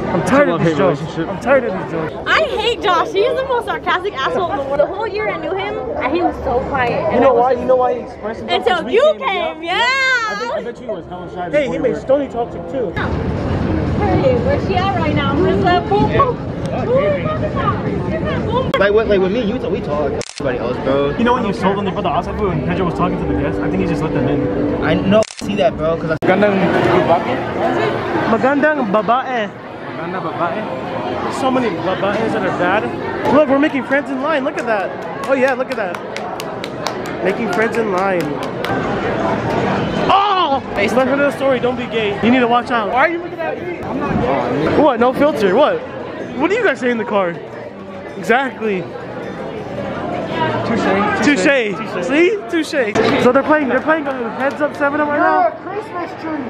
I'm tired of these jokes. I'm tired of these jokes. I hate Josh. He is the most sarcastic asshole in the world. The whole year I knew him, he was so quiet. And you know why? You know why he expressed himself? Until you came, yeah. I bet you was hella shy. Hey, he made Stoney talk to too. Hey, where's she at right now? Like with me, we talk. Everybody else, bro. You know when you sold on the outside food and Pedro was talking to the guests? I think he just let them in. I know. See that, bro? Because magandang babae. So many babaes that are bad. Look, we're making friends in line. Look at that. Oh yeah, look at that. Making friends in line. Oh! Let's hear the story. Don't be gay. You need to watch out. Why are you looking at me? I'm not gay. What? No filter. What? What do you guys say in the car? Exactly. Touche. Touche. See? Touche. So they're playing on Heads Up 7-Up right now. Christmas tree.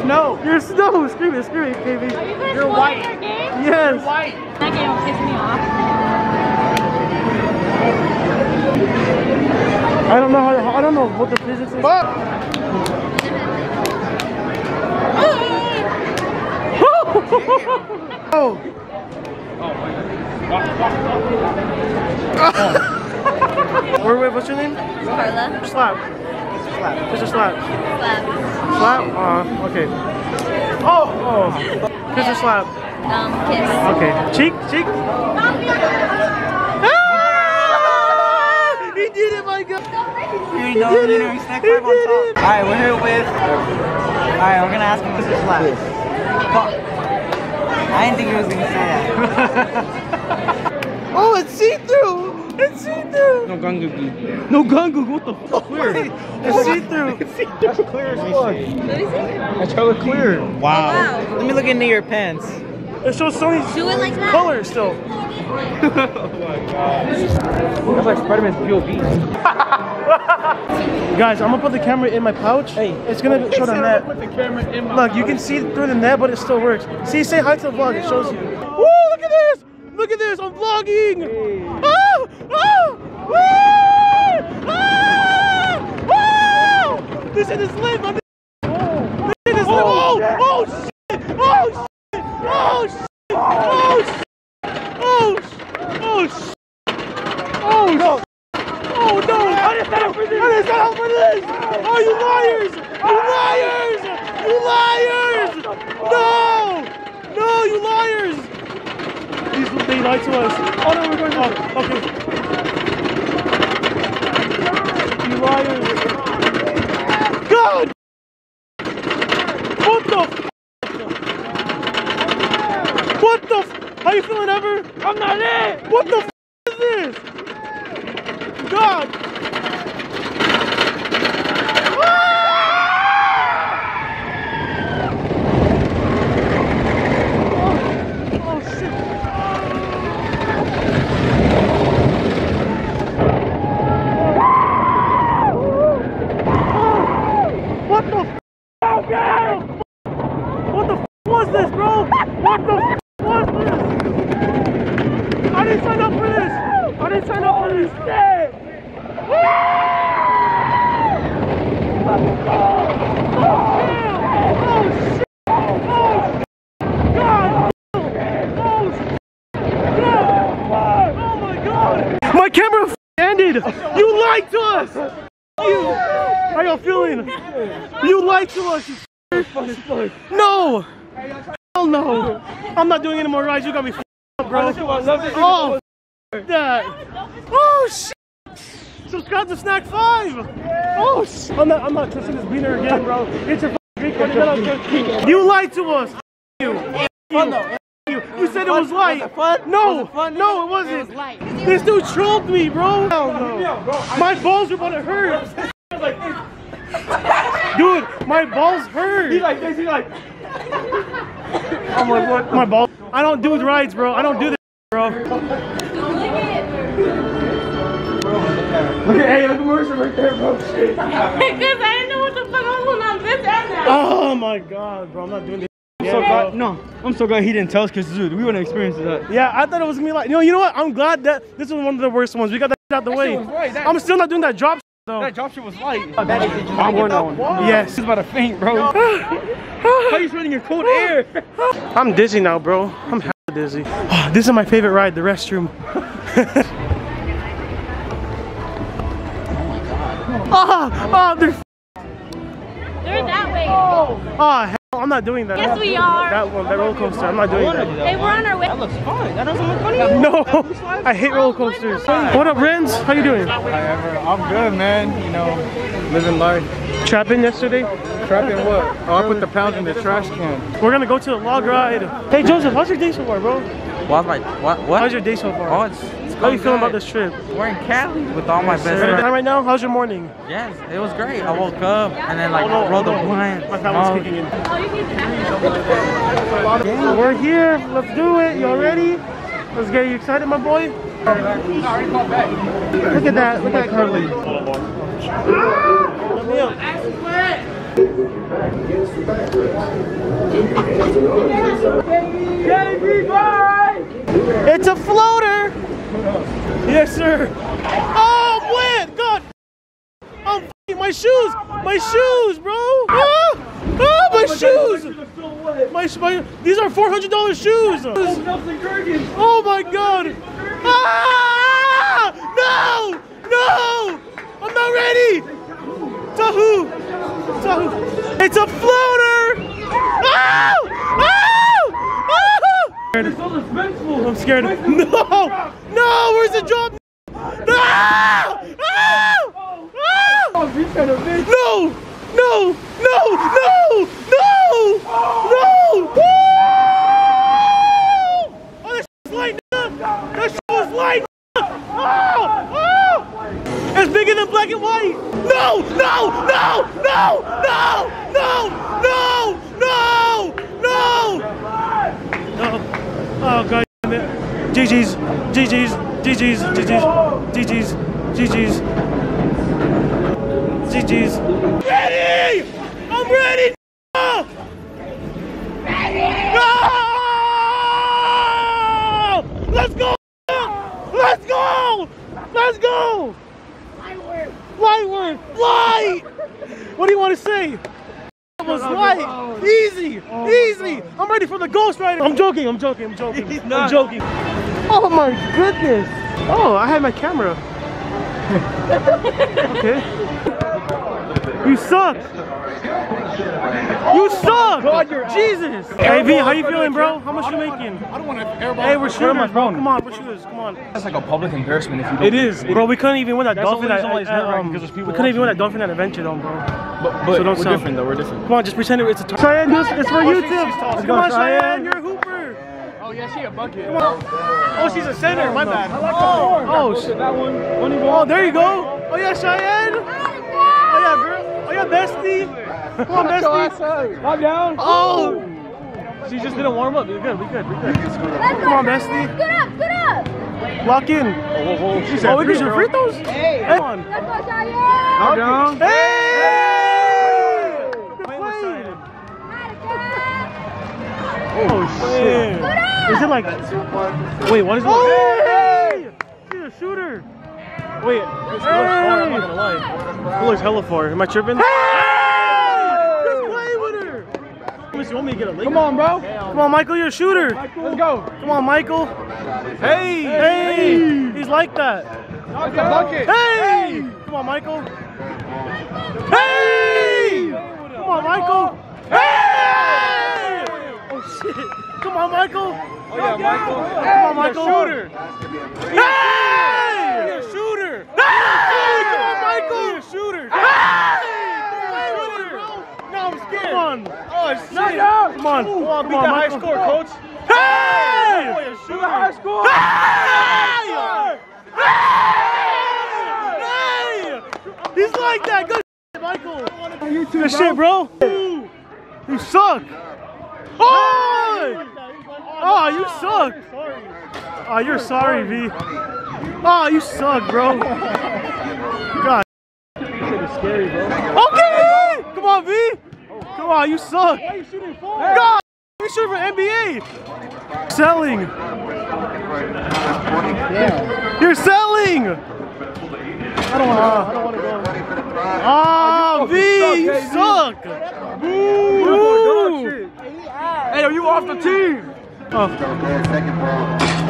Snow. You're snow. Screaming, baby. You're white. Yes. You're white. That game will piss me off. I don't know how. I don't know what the physics is. Oh. Oh. Oh. Wait, what's your name? Carla. Slap. Just a slap. Slap? Okay. Oh! Oh! Kiss or slap? Kiss. Okay. Cheek? Cheek? Ah! He did it, my God! He did it! Snack 5 on top. Alright, we're here with... Alright, we're gonna ask him Mr. Slap. Fuck. I didn't think he was gonna say that. Oh, it's see-through! It's see-through! No gangoog. No gangoog, what the fuck? Clear. It's see-through. It's see-through. That's clear as fuck. Let me see. That's hella clear. Wow. Wow. Let me look into your pants. It shows so many colors still. Oh my god. That's like Spider-Man's POV. Guys, I'm gonna put the camera in my pouch. Hey, it's gonna show the net. Put the camera in my pouch. Look, you can see through the net, but it still works. See, say hi to the vlog, it shows you. Woo, look at this! Look at this, I'm vlogging! Hey. Oh! Oh! Oh! Oh! Oh! This shit is lit, my nigga! This shit is lit! Oh! Oh shit! Oh shit! Oh shit! Oh shit! Oh shit! Oh shit! Oh shit! Oh no! this! Not up for this! Oh, you liars! You liars! You liars! No! No, you liars! They lied to us. Oh no, we're going on. Okay. You liars! God! What the f? What the f? How you feeling, Ever? I'm not it! What the f is this? God! You lied to us! You, how y'all feeling? You lied to us, you fuck. No! Hell no! I'm not doing any more rides, you got me f***ed up, bro. Oh, f*** that. Oh, shit! Subscribe to Snack 5! Oh, shit! I'm not trusting this beaner again, bro. It's your f***ing. You lied to us! You said it was light. No, it wasn't. It was this dude trolled me, bro. My balls were about to hurt. Dude, my balls hurt. He like this. He like. I'm like, what? My balls. I don't do rides, bro. I don't do this, bro. Look at hey, look commercial right there, bro. Shit. Because I didn't know what the fuck was going on this end. Oh my god, bro. I'm not doing this. So glad, no, I'm so glad he didn't tell us, cause dude, we wouldn't experience that. Yeah, I thought it was gonna be like, no, you know what? I'm glad that this was one of the worst ones. We got that out the way. Right, I'm still not doing that drop though. That drop shit was light. Oh, that is, I'm wearing that one. Yes, it's about to faint, bro. How are you spreading your cold air? I'm dizzy now, bro. I'm hella dizzy. Oh, this is my favorite ride, the restroom. They're that way. Oh. I'm not doing that. Yes, we are. That one, that roller coaster. I'm not doing that. Hey, we're on our way. That looks fun. That doesn't look funny. No, I hate roller coasters. What up, Renz? How you doing? I'm good, man. You know, living life. Trapping yesterday? Trapping what? Oh, I put the pounds in the trash can. We're gonna go to the log ride. Hey, Joseph, how's your day so far, bro? What? How's your day so far? Oh, how are you feeling about this trip? We're in Cali with all my best friends. Right now, how's your morning? Yes, it was great. I woke up and then like rolled the blunt. My family's kicking in. We're here. Let's do it. Y'all ready? Let's get you excited, my boy. Look at that. Look at that Curly. It's a floater. Yes, sir. Oh, wet! God! I'm f***ing my shoes! My shoes, bro! Oh, my shoes! My these are $400 shoes! Oh my god! Ah! No! No! I'm not ready! Tahu! Tahu! It's a floater! Oh! I'm scared. No! No! Where's the drop? No! No! No! No! No! No! No! Oh! That shit was lighting up! That shit was lighting up! Oh! Oh! It's bigger than black and white! No! No! No! No! No! No! No! No! No! No! Oh god damn it. GG's, GG's, GG's, GG's, GG's, GG's, GG's. Ready! I'm ready! No! Ready! No! Let's go! Let's go! Let's go! Lightwork! Lightwork! Light! What do you want to say? It was light, easy, easy. I'm ready for the Ghost Rider. I'm joking, I'm joking, I'm joking. I'm joking. Oh my goodness. Oh, I had my camera. Okay. You suck! You suck! God, you're Jesus! Hey, V, how you feeling, bro? How much you making? I don't want to hear about it. Hey, we're shooters. Come on, we're shooters. Come on. That's like a public embarrassment if you don't. It is. Bro, we couldn't even win that dolphin at adventure, though, bro. But we're different, though. We're different. Come on, just pretend it's a turn. Cheyenne, it's for you, Tim. Come on, Cheyenne. You're a hooper. Oh, yeah, she a bucket. Come on. Oh, she's a center. No, my bad. I like oh, there you go. Oh, yeah, Cheyenne. Oh, yeah, girl. Oh, yeah, bestie. Come on, bestie. Calm down. Oh. She just didn't warm up. We're good. We're good. We're good. Come on, bestie. Get up. Get up. Lock in. Oh, we get your free throws? Hey. Come on. Let's go, Cheyenne. Hey. Oh, shit. Go down. Is it like, wait, what is it? Oh, hey! She's a shooter. Wait, this looks far, I'm not gonna lie. It looks hella far. Am I tripping? Hey! Just play with her! You want me to get a Laker? Come on, bro. Come on, Michael, you're a shooter. Michael. Let's go. Come on, Michael. Hey! Hey! He's like that. Knock the bucket. Hey! Come on, Michael. Hey! Come on, Michael. Hey! Oh, shit. Come on, Michael. Oh yeah, Michael! Come on, Michael! Shooter! Hey! You're a shooter! Hey! Come on, Michael! You're a shooter! Hey! Shooter, bro! No, I'm scared. Come on! Oh shit! Come on! Come on, beat the high score, coach! Hey! Oh, you're a shooter! High score! Hey! He's like that. Good shit, Michael. You too, shit, bro. You suck. Oh! Oh, you suck! Oh, you're sorry, V. Oh, you suck, bro. God. Okay! Come on, V! Come on, you suck! God! You shoot for NBA! Selling! You're selling! I don't want to go. Oh, V! You suck! Boo! Hey, are you off the team? Oh.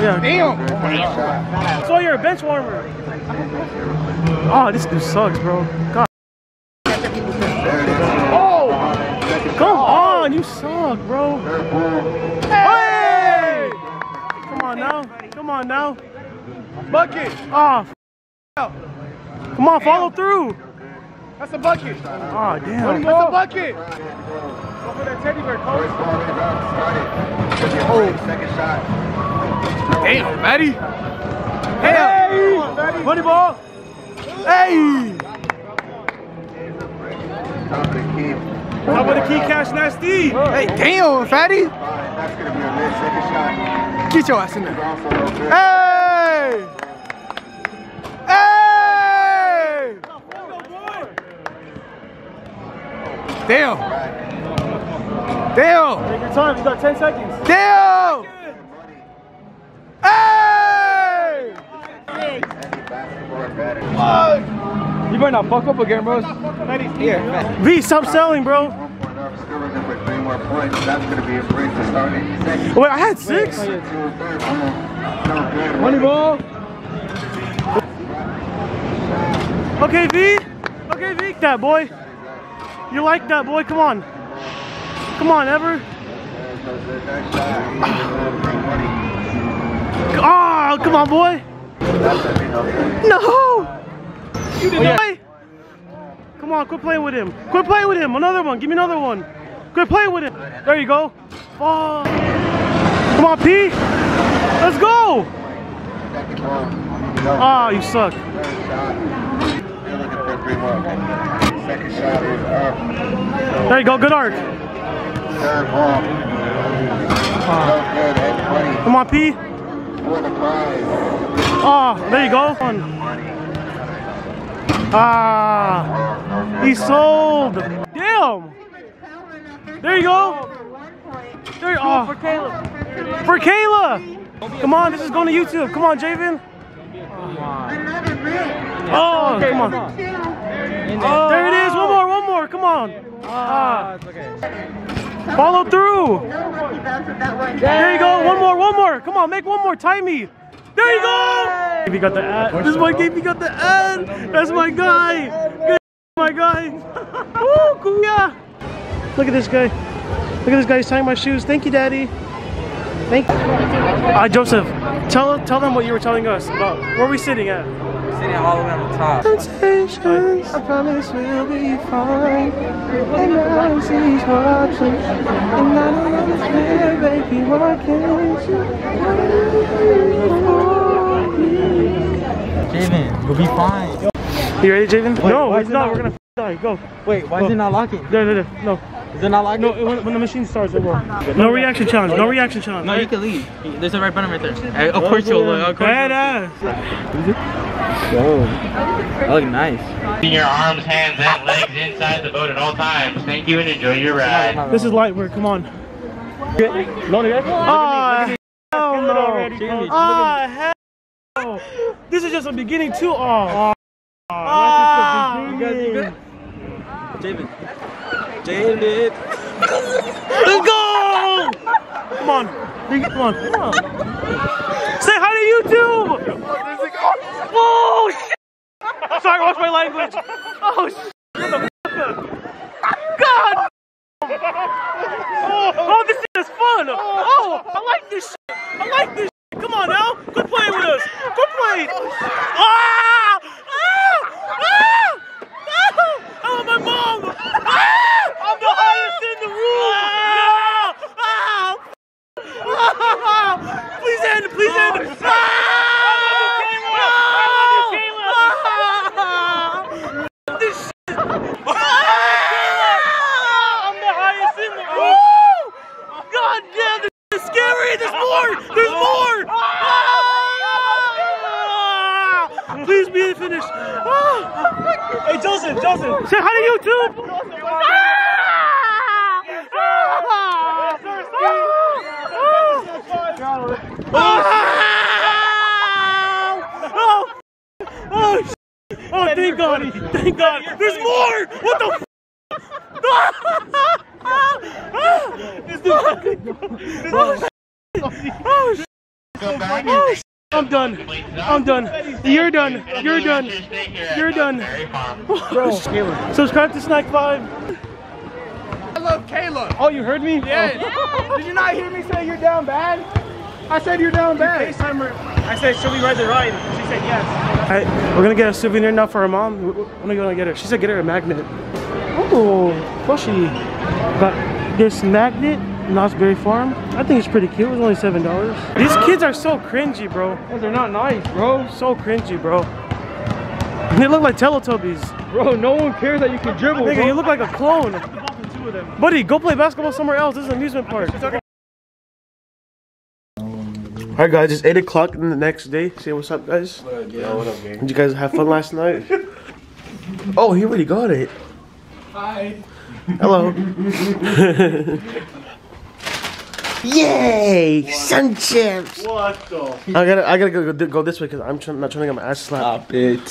Yeah. Damn. So you're a bench warmer. Oh, this dude sucks, bro. God. Oh! Come on, you suck, bro. Hey! Come on now. Come on now. Bucket. Oh. Come on, follow through. That's a bucket. Oh, damn. That's a bucket. Go for that teddy bear, coach. Oh. Second shot. Damn, Maddie. Hey, money ball. Hey. Top of the key, Cash Nasty. Hey, damn, Fatty. That's gonna be a mid second shot. Get your ass in there. Hey. Hey. Damn. Damn! Take your time, you got 10 seconds. Damn! Hey! Fuck! You better not fuck up again, bros. Yeah. V, stop selling, bro. Wait, I had 6? Money ball. Okay, V. Okay, V. That boy. You like that, boy. Come on. Come on, Ever. Oh, come on, boy. No. You didn't play. Come on, quit playing with him. Quit playing with him. Another one. Give me another one. Quit playing with him. There you go. Oh. Come on, P. Let's go. Oh, you suck. There you go. Good arc. Oh. Come on, P. Oh, there you go. Ah, he sold. Damn. There you go. There you go. For Kayla. For Kayla. Come on, this is going to YouTube. Come on, Javin. Oh, come on. Oh, there it is. One more. Come on. Ah, okay. Follow through. There you go. One more. Come on, make one more. Timey. There you go. We got the ad. This is my game. We got the ad. That's my guy. Good, my guy. time. Woo, kuya. Look at this guy. Look at this guy tying my shoes. Thank you, Daddy. Thank you. Joseph, tell them what you were telling us about where we sitting at. We're sitting all the way on the top. Sensations, I promise we'll be fine. And I see watching. And I don't understand, baby, why can't you? Javin, we'll be fine. You ready, Javin? Wait, no, it's not. We're gonna die. Go. Wait, why is it not locking? No. Is it not locking? No, when the machine starts, it will. No reaction challenge. No reaction challenge. No, you can leave. There's a red button right there. Of course you'll look. Badass. Whoa. That look nice. Keep your arms, hands, and legs inside the boat at all times. Thank you and enjoy your ride. This is light work. Come on. Oh, hell no. Oh, hell. This is just the beginning too. Oh. You guys do good? Javin. Let's go! Come on. Come on. Say hi to YouTube! Oh, shit! Sorry, watch my language. Oh, shit. God! Oh, this shit is fun! Oh, I like this shit! Come on now! Quit playing with us! Quit playing! Ah! Ah! Ah! Oh, my mom! Ah! I'm the highest in the room! Ah! Ah! Ah! Please end it! Please end it! Ah! Ah! Ah! This shit! I'm the highest in the room! God damn, this is scary! There's more! There's more! Ah! Please be finished! Hey, Joseph! Say hi to YouTube! Oh, thank God! Thank God! There's more! What the f? Oh, shit! Oh, shit! I'm done. You're done. Bro, subscribe to Snack 5. I love Caleb. Oh, you heard me? Yeah. Did you not hear me say you're down bad? I said you're down bad. I said, should we ride the ride? She said yes. All right, we're going to get a souvenir now for our mom. I'm going to get her. She said get her a magnet. Oh, plushie. Got this magnet. Knotts Berry Farm. I think it's pretty cute. It was only $7. These kids are so cringy, bro. Yeah, they're not nice, bro. So cringy, bro. They look like Teletubbies. Bro, no one cares that you can dribble. Nigga, you look like a clone. Buddy, go play basketball somewhere else. This is an amusement park. Alright guys, it's 8 o'clock in the next day. Say what's up, guys. What up, gang? Did you guys have fun last night? Oh, he already got it. Hi. Hello. Yay! What? Sun chips! What the? I gotta go this way because I'm not trying to get my ass slapped. Stop it.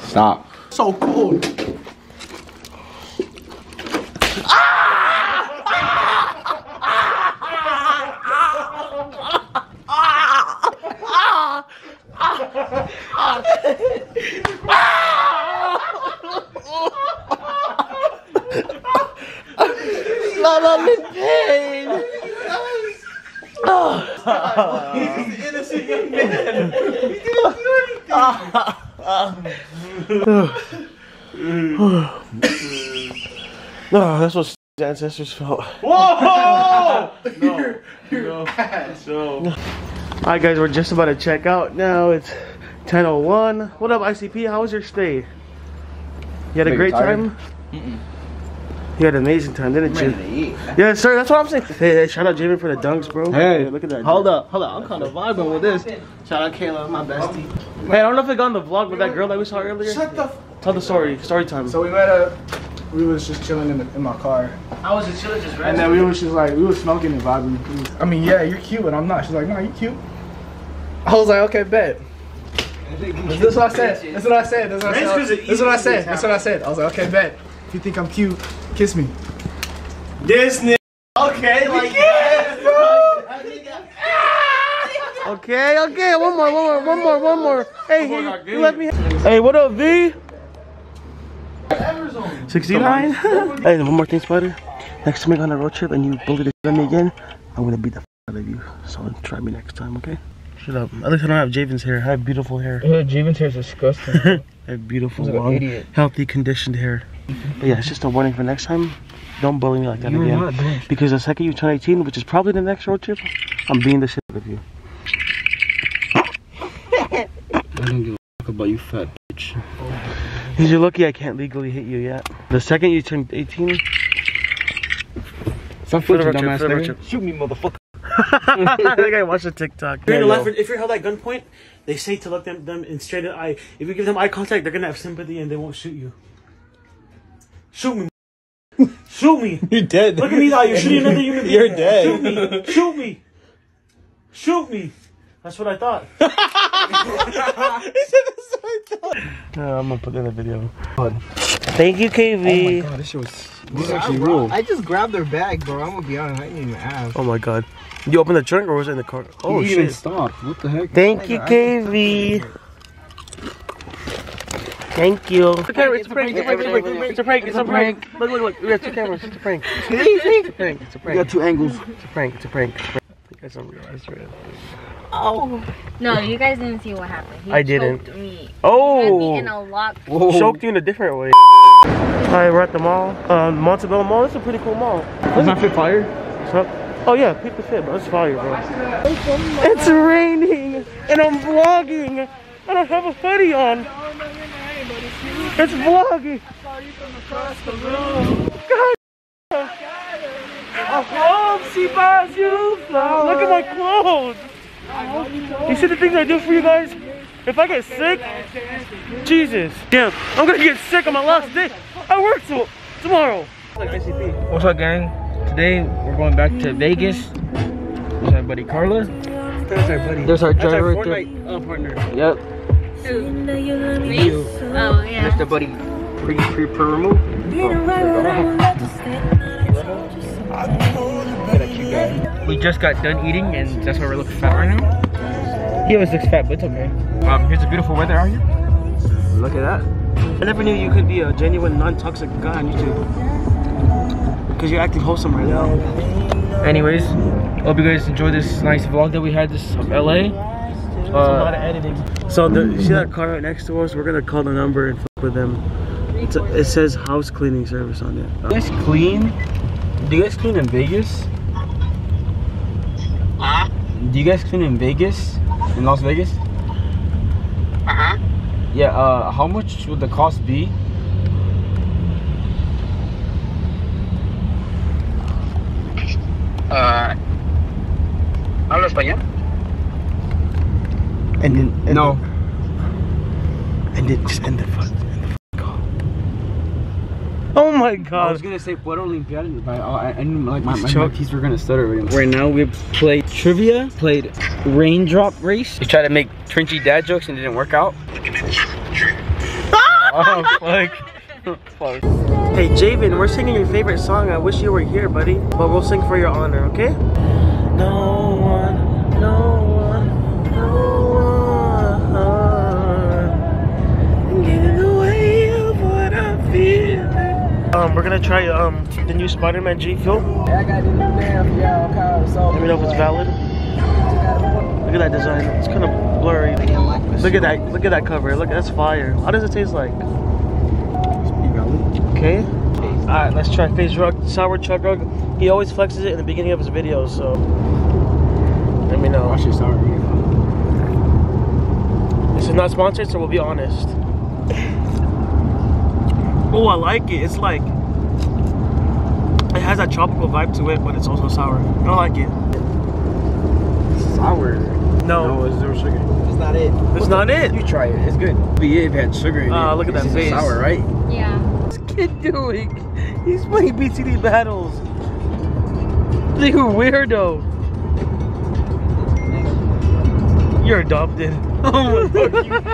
Stop. So cold. I'm in pain. Oh. He's an innocent young man. He didn't do anything. No, that's what his ancestors felt. Whoa! You're bad. So. Alright guys, we're just about to check out now. It's 10:01. What up, IccyyP? How was your stay? You had a great time? You had an amazing time, didn't you? Yeah, sir, that's what I'm saying. Hey, shout out Javin for the dunks, bro. Hey, look at that. Hold up. I'm kind of vibing with this. Shout out Kayla, my bestie. Hey, I don't know if it got on the vlog, but that girl that we saw earlier. Shut the f. Tell the story. Story time. So we was just chilling in my car. I was just chilling, just right. And then we was just like, we was smoking and vibing. I mean, yeah, you're cute, but I'm not. She's like, no, you cute. I was like, okay, bet. That's what I said. That's what I said. I was like, okay, bet. If you think I'm cute. Kiss me. This nigga. Okay, like yes, bro. Okay. One more. Hey, you let me. Hey, what up, V? 69? Hey, one more thing, Spider. Next time you're on a road trip and you bully the shit on me again, I'm gonna beat the out of you. So try me next time, okay? Shut up. At least I don't have Javin's hair. I have beautiful hair. Javin's hair is disgusting. I have beautiful, long, healthy, conditioned hair. But yeah, it's just a warning for next time. Don't bully me like that again. Because the second you turn 18, which is probably the next road trip, I'm beating the shit out of you. I don't give a fuck about you, fat bitch. Because you're lucky I can't legally hit you yet. The second you turn 18... Stop fooling around, dumbass. Shoot me, motherfucker. I think I watched a TikTok. If you're held at gunpoint, they say to look them in straight in the eye. If you give them eye contact, they're gonna have sympathy and they won't shoot you. Shoot me. Shoot me. You're dead. Look at me now. You're shooting another human being. You're dead. Shoot me. Shoot me. Shoot me. That's what I thought. I'm gonna put in a video. Thank you, KV. Oh my god, this shit was. This actually rule. I just grabbed their bag, bro. I'm gonna be honest. I didn't even ask. Oh my god. You opened the trunk or was it in the car? Oh shit. You even stopped. What the heck? Thank you, KV. Thank you. It's a prank. It's a prank. It's a prank. It's a prank. Look, look, look. We got two cameras. It's a prank. It's a prank. It's a prank. We got two angles. It's a prank. It's a prank. You guys don't realize right. Oh. No, you guys didn't see what happened. He I didn't. Choked me. Oh. He had me in a lock. Choked you in a different way. Hi, we're at the mall. Montebello Mall. It's a pretty cool mall. It's not fit fire? It's not. Oh yeah, peep the fit, but it's fire, bro. It's raining and I'm vlogging. I don't have a hoodie on. It's vlogging. I saw you from across the room. God. I hope she buys you flowers. Look at my clothes. You see the things I do for you guys? If I get sick, Jesus. Damn, I'm gonna get sick on my last day. I work tomorrow. What's up, gang? Today we're going back to Vegas. There's our buddy Carla. There's our buddy. There's our driver. That's our Fortnite partner. Yep. You. Oh yeah. Mr. Buddy Pre-Permo. We just got done eating and that's why we're looking fat right now. He always looks fat, but it's okay. Here's the beautiful weather out here. Look at that. I never knew you could be a genuine, non-toxic guy on YouTube. Because you're acting wholesome right now. Anyways, hope you guys enjoyed this nice vlog that we had this of LA. There's a lot of editing. So you see that car right next to us? We're gonna call the number and fuck with them. It says house cleaning service on it. You guys clean? Do you guys clean in Vegas? Huh? Do you guys clean in Vegas? In Las Vegas? Uh-huh. Yeah, how much would the cost be? ¿Hablo español? And no. And it just ended first. Oh my god. I was gonna say Puerto Limpiar, but I knew like my teeth were gonna stutter right now. Right now we played trivia, played raindrop race. We tried to make trinchy dad jokes and it didn't work out. Oh fuck. Fuck. Hey Javin, we're singing your favorite song, I Wish You Were Here, buddy. But we'll sing for your honor, okay? No one, no one, no one. Get in the way of what I feel. We're gonna try the new Spider-Man G Fuel. Let me know if it's valid. Look at that design. It's kind of blurry. Look at that. Look at that cover. Look, that's fire. How does it taste like? Okay. All right, let's try Phase Rug Sour Chug Rug. He always flexes it in the beginning of his videos, so let me know. This is not sponsored, so we'll be honest. Oh, I like it. It's like, it has that tropical vibe to it, but it's also sour. I don't like it. Sour? No. No, it's zero sugar. That's not it. That's not it. You try it. It's good. Be it if it had sugar in it. Look at that face. It's sour, right? Yeah. What's this kid doing? He's playing BCD battles. Like a weirdo. You're adopted. Oh, fuck you.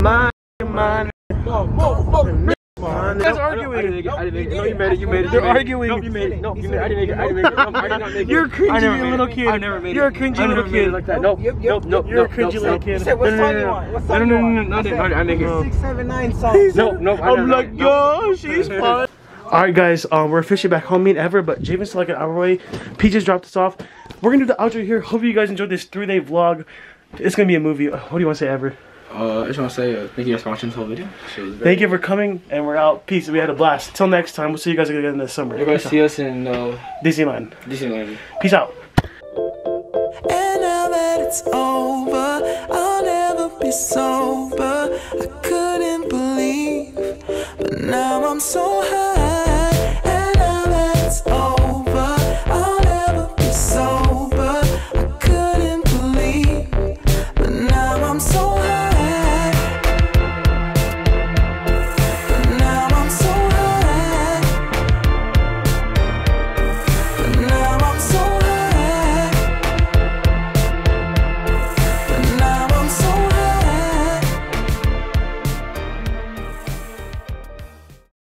Mine, mine. That's arguing. I didn't make it. No, you made it. You made it. They're arguing. No, you made it. No, you made it. I didn't make it. I didn't make it. No, I did not make it. You're a cringy little kid. I never made it. You're a cringy little kid like that. Nope. Nope. Nope. You're a cringy little kid. You said what song you want? What song you want? No, I didn't make it. 679 song. Nope. Nope. I'm like, yo, she's fun. Alright guys, we're officially back home, me and Ever, but Javin's still like an hour away. P just dropped us off. We're gonna do the outro here. Hope you guys enjoyed this 3-day vlog. It's gonna be a movie. What do you want to say, Ever? I just want to say thank you guys for watching this whole video. Thank you for coming, and we're out. Peace. We had a blast. Until next time, we'll see you guys again this summer. You're gonna see us in Disneyland. Disneyland. Peace out. And now that it's over, I'll never be sober. I couldn't believe, but now I'm so high.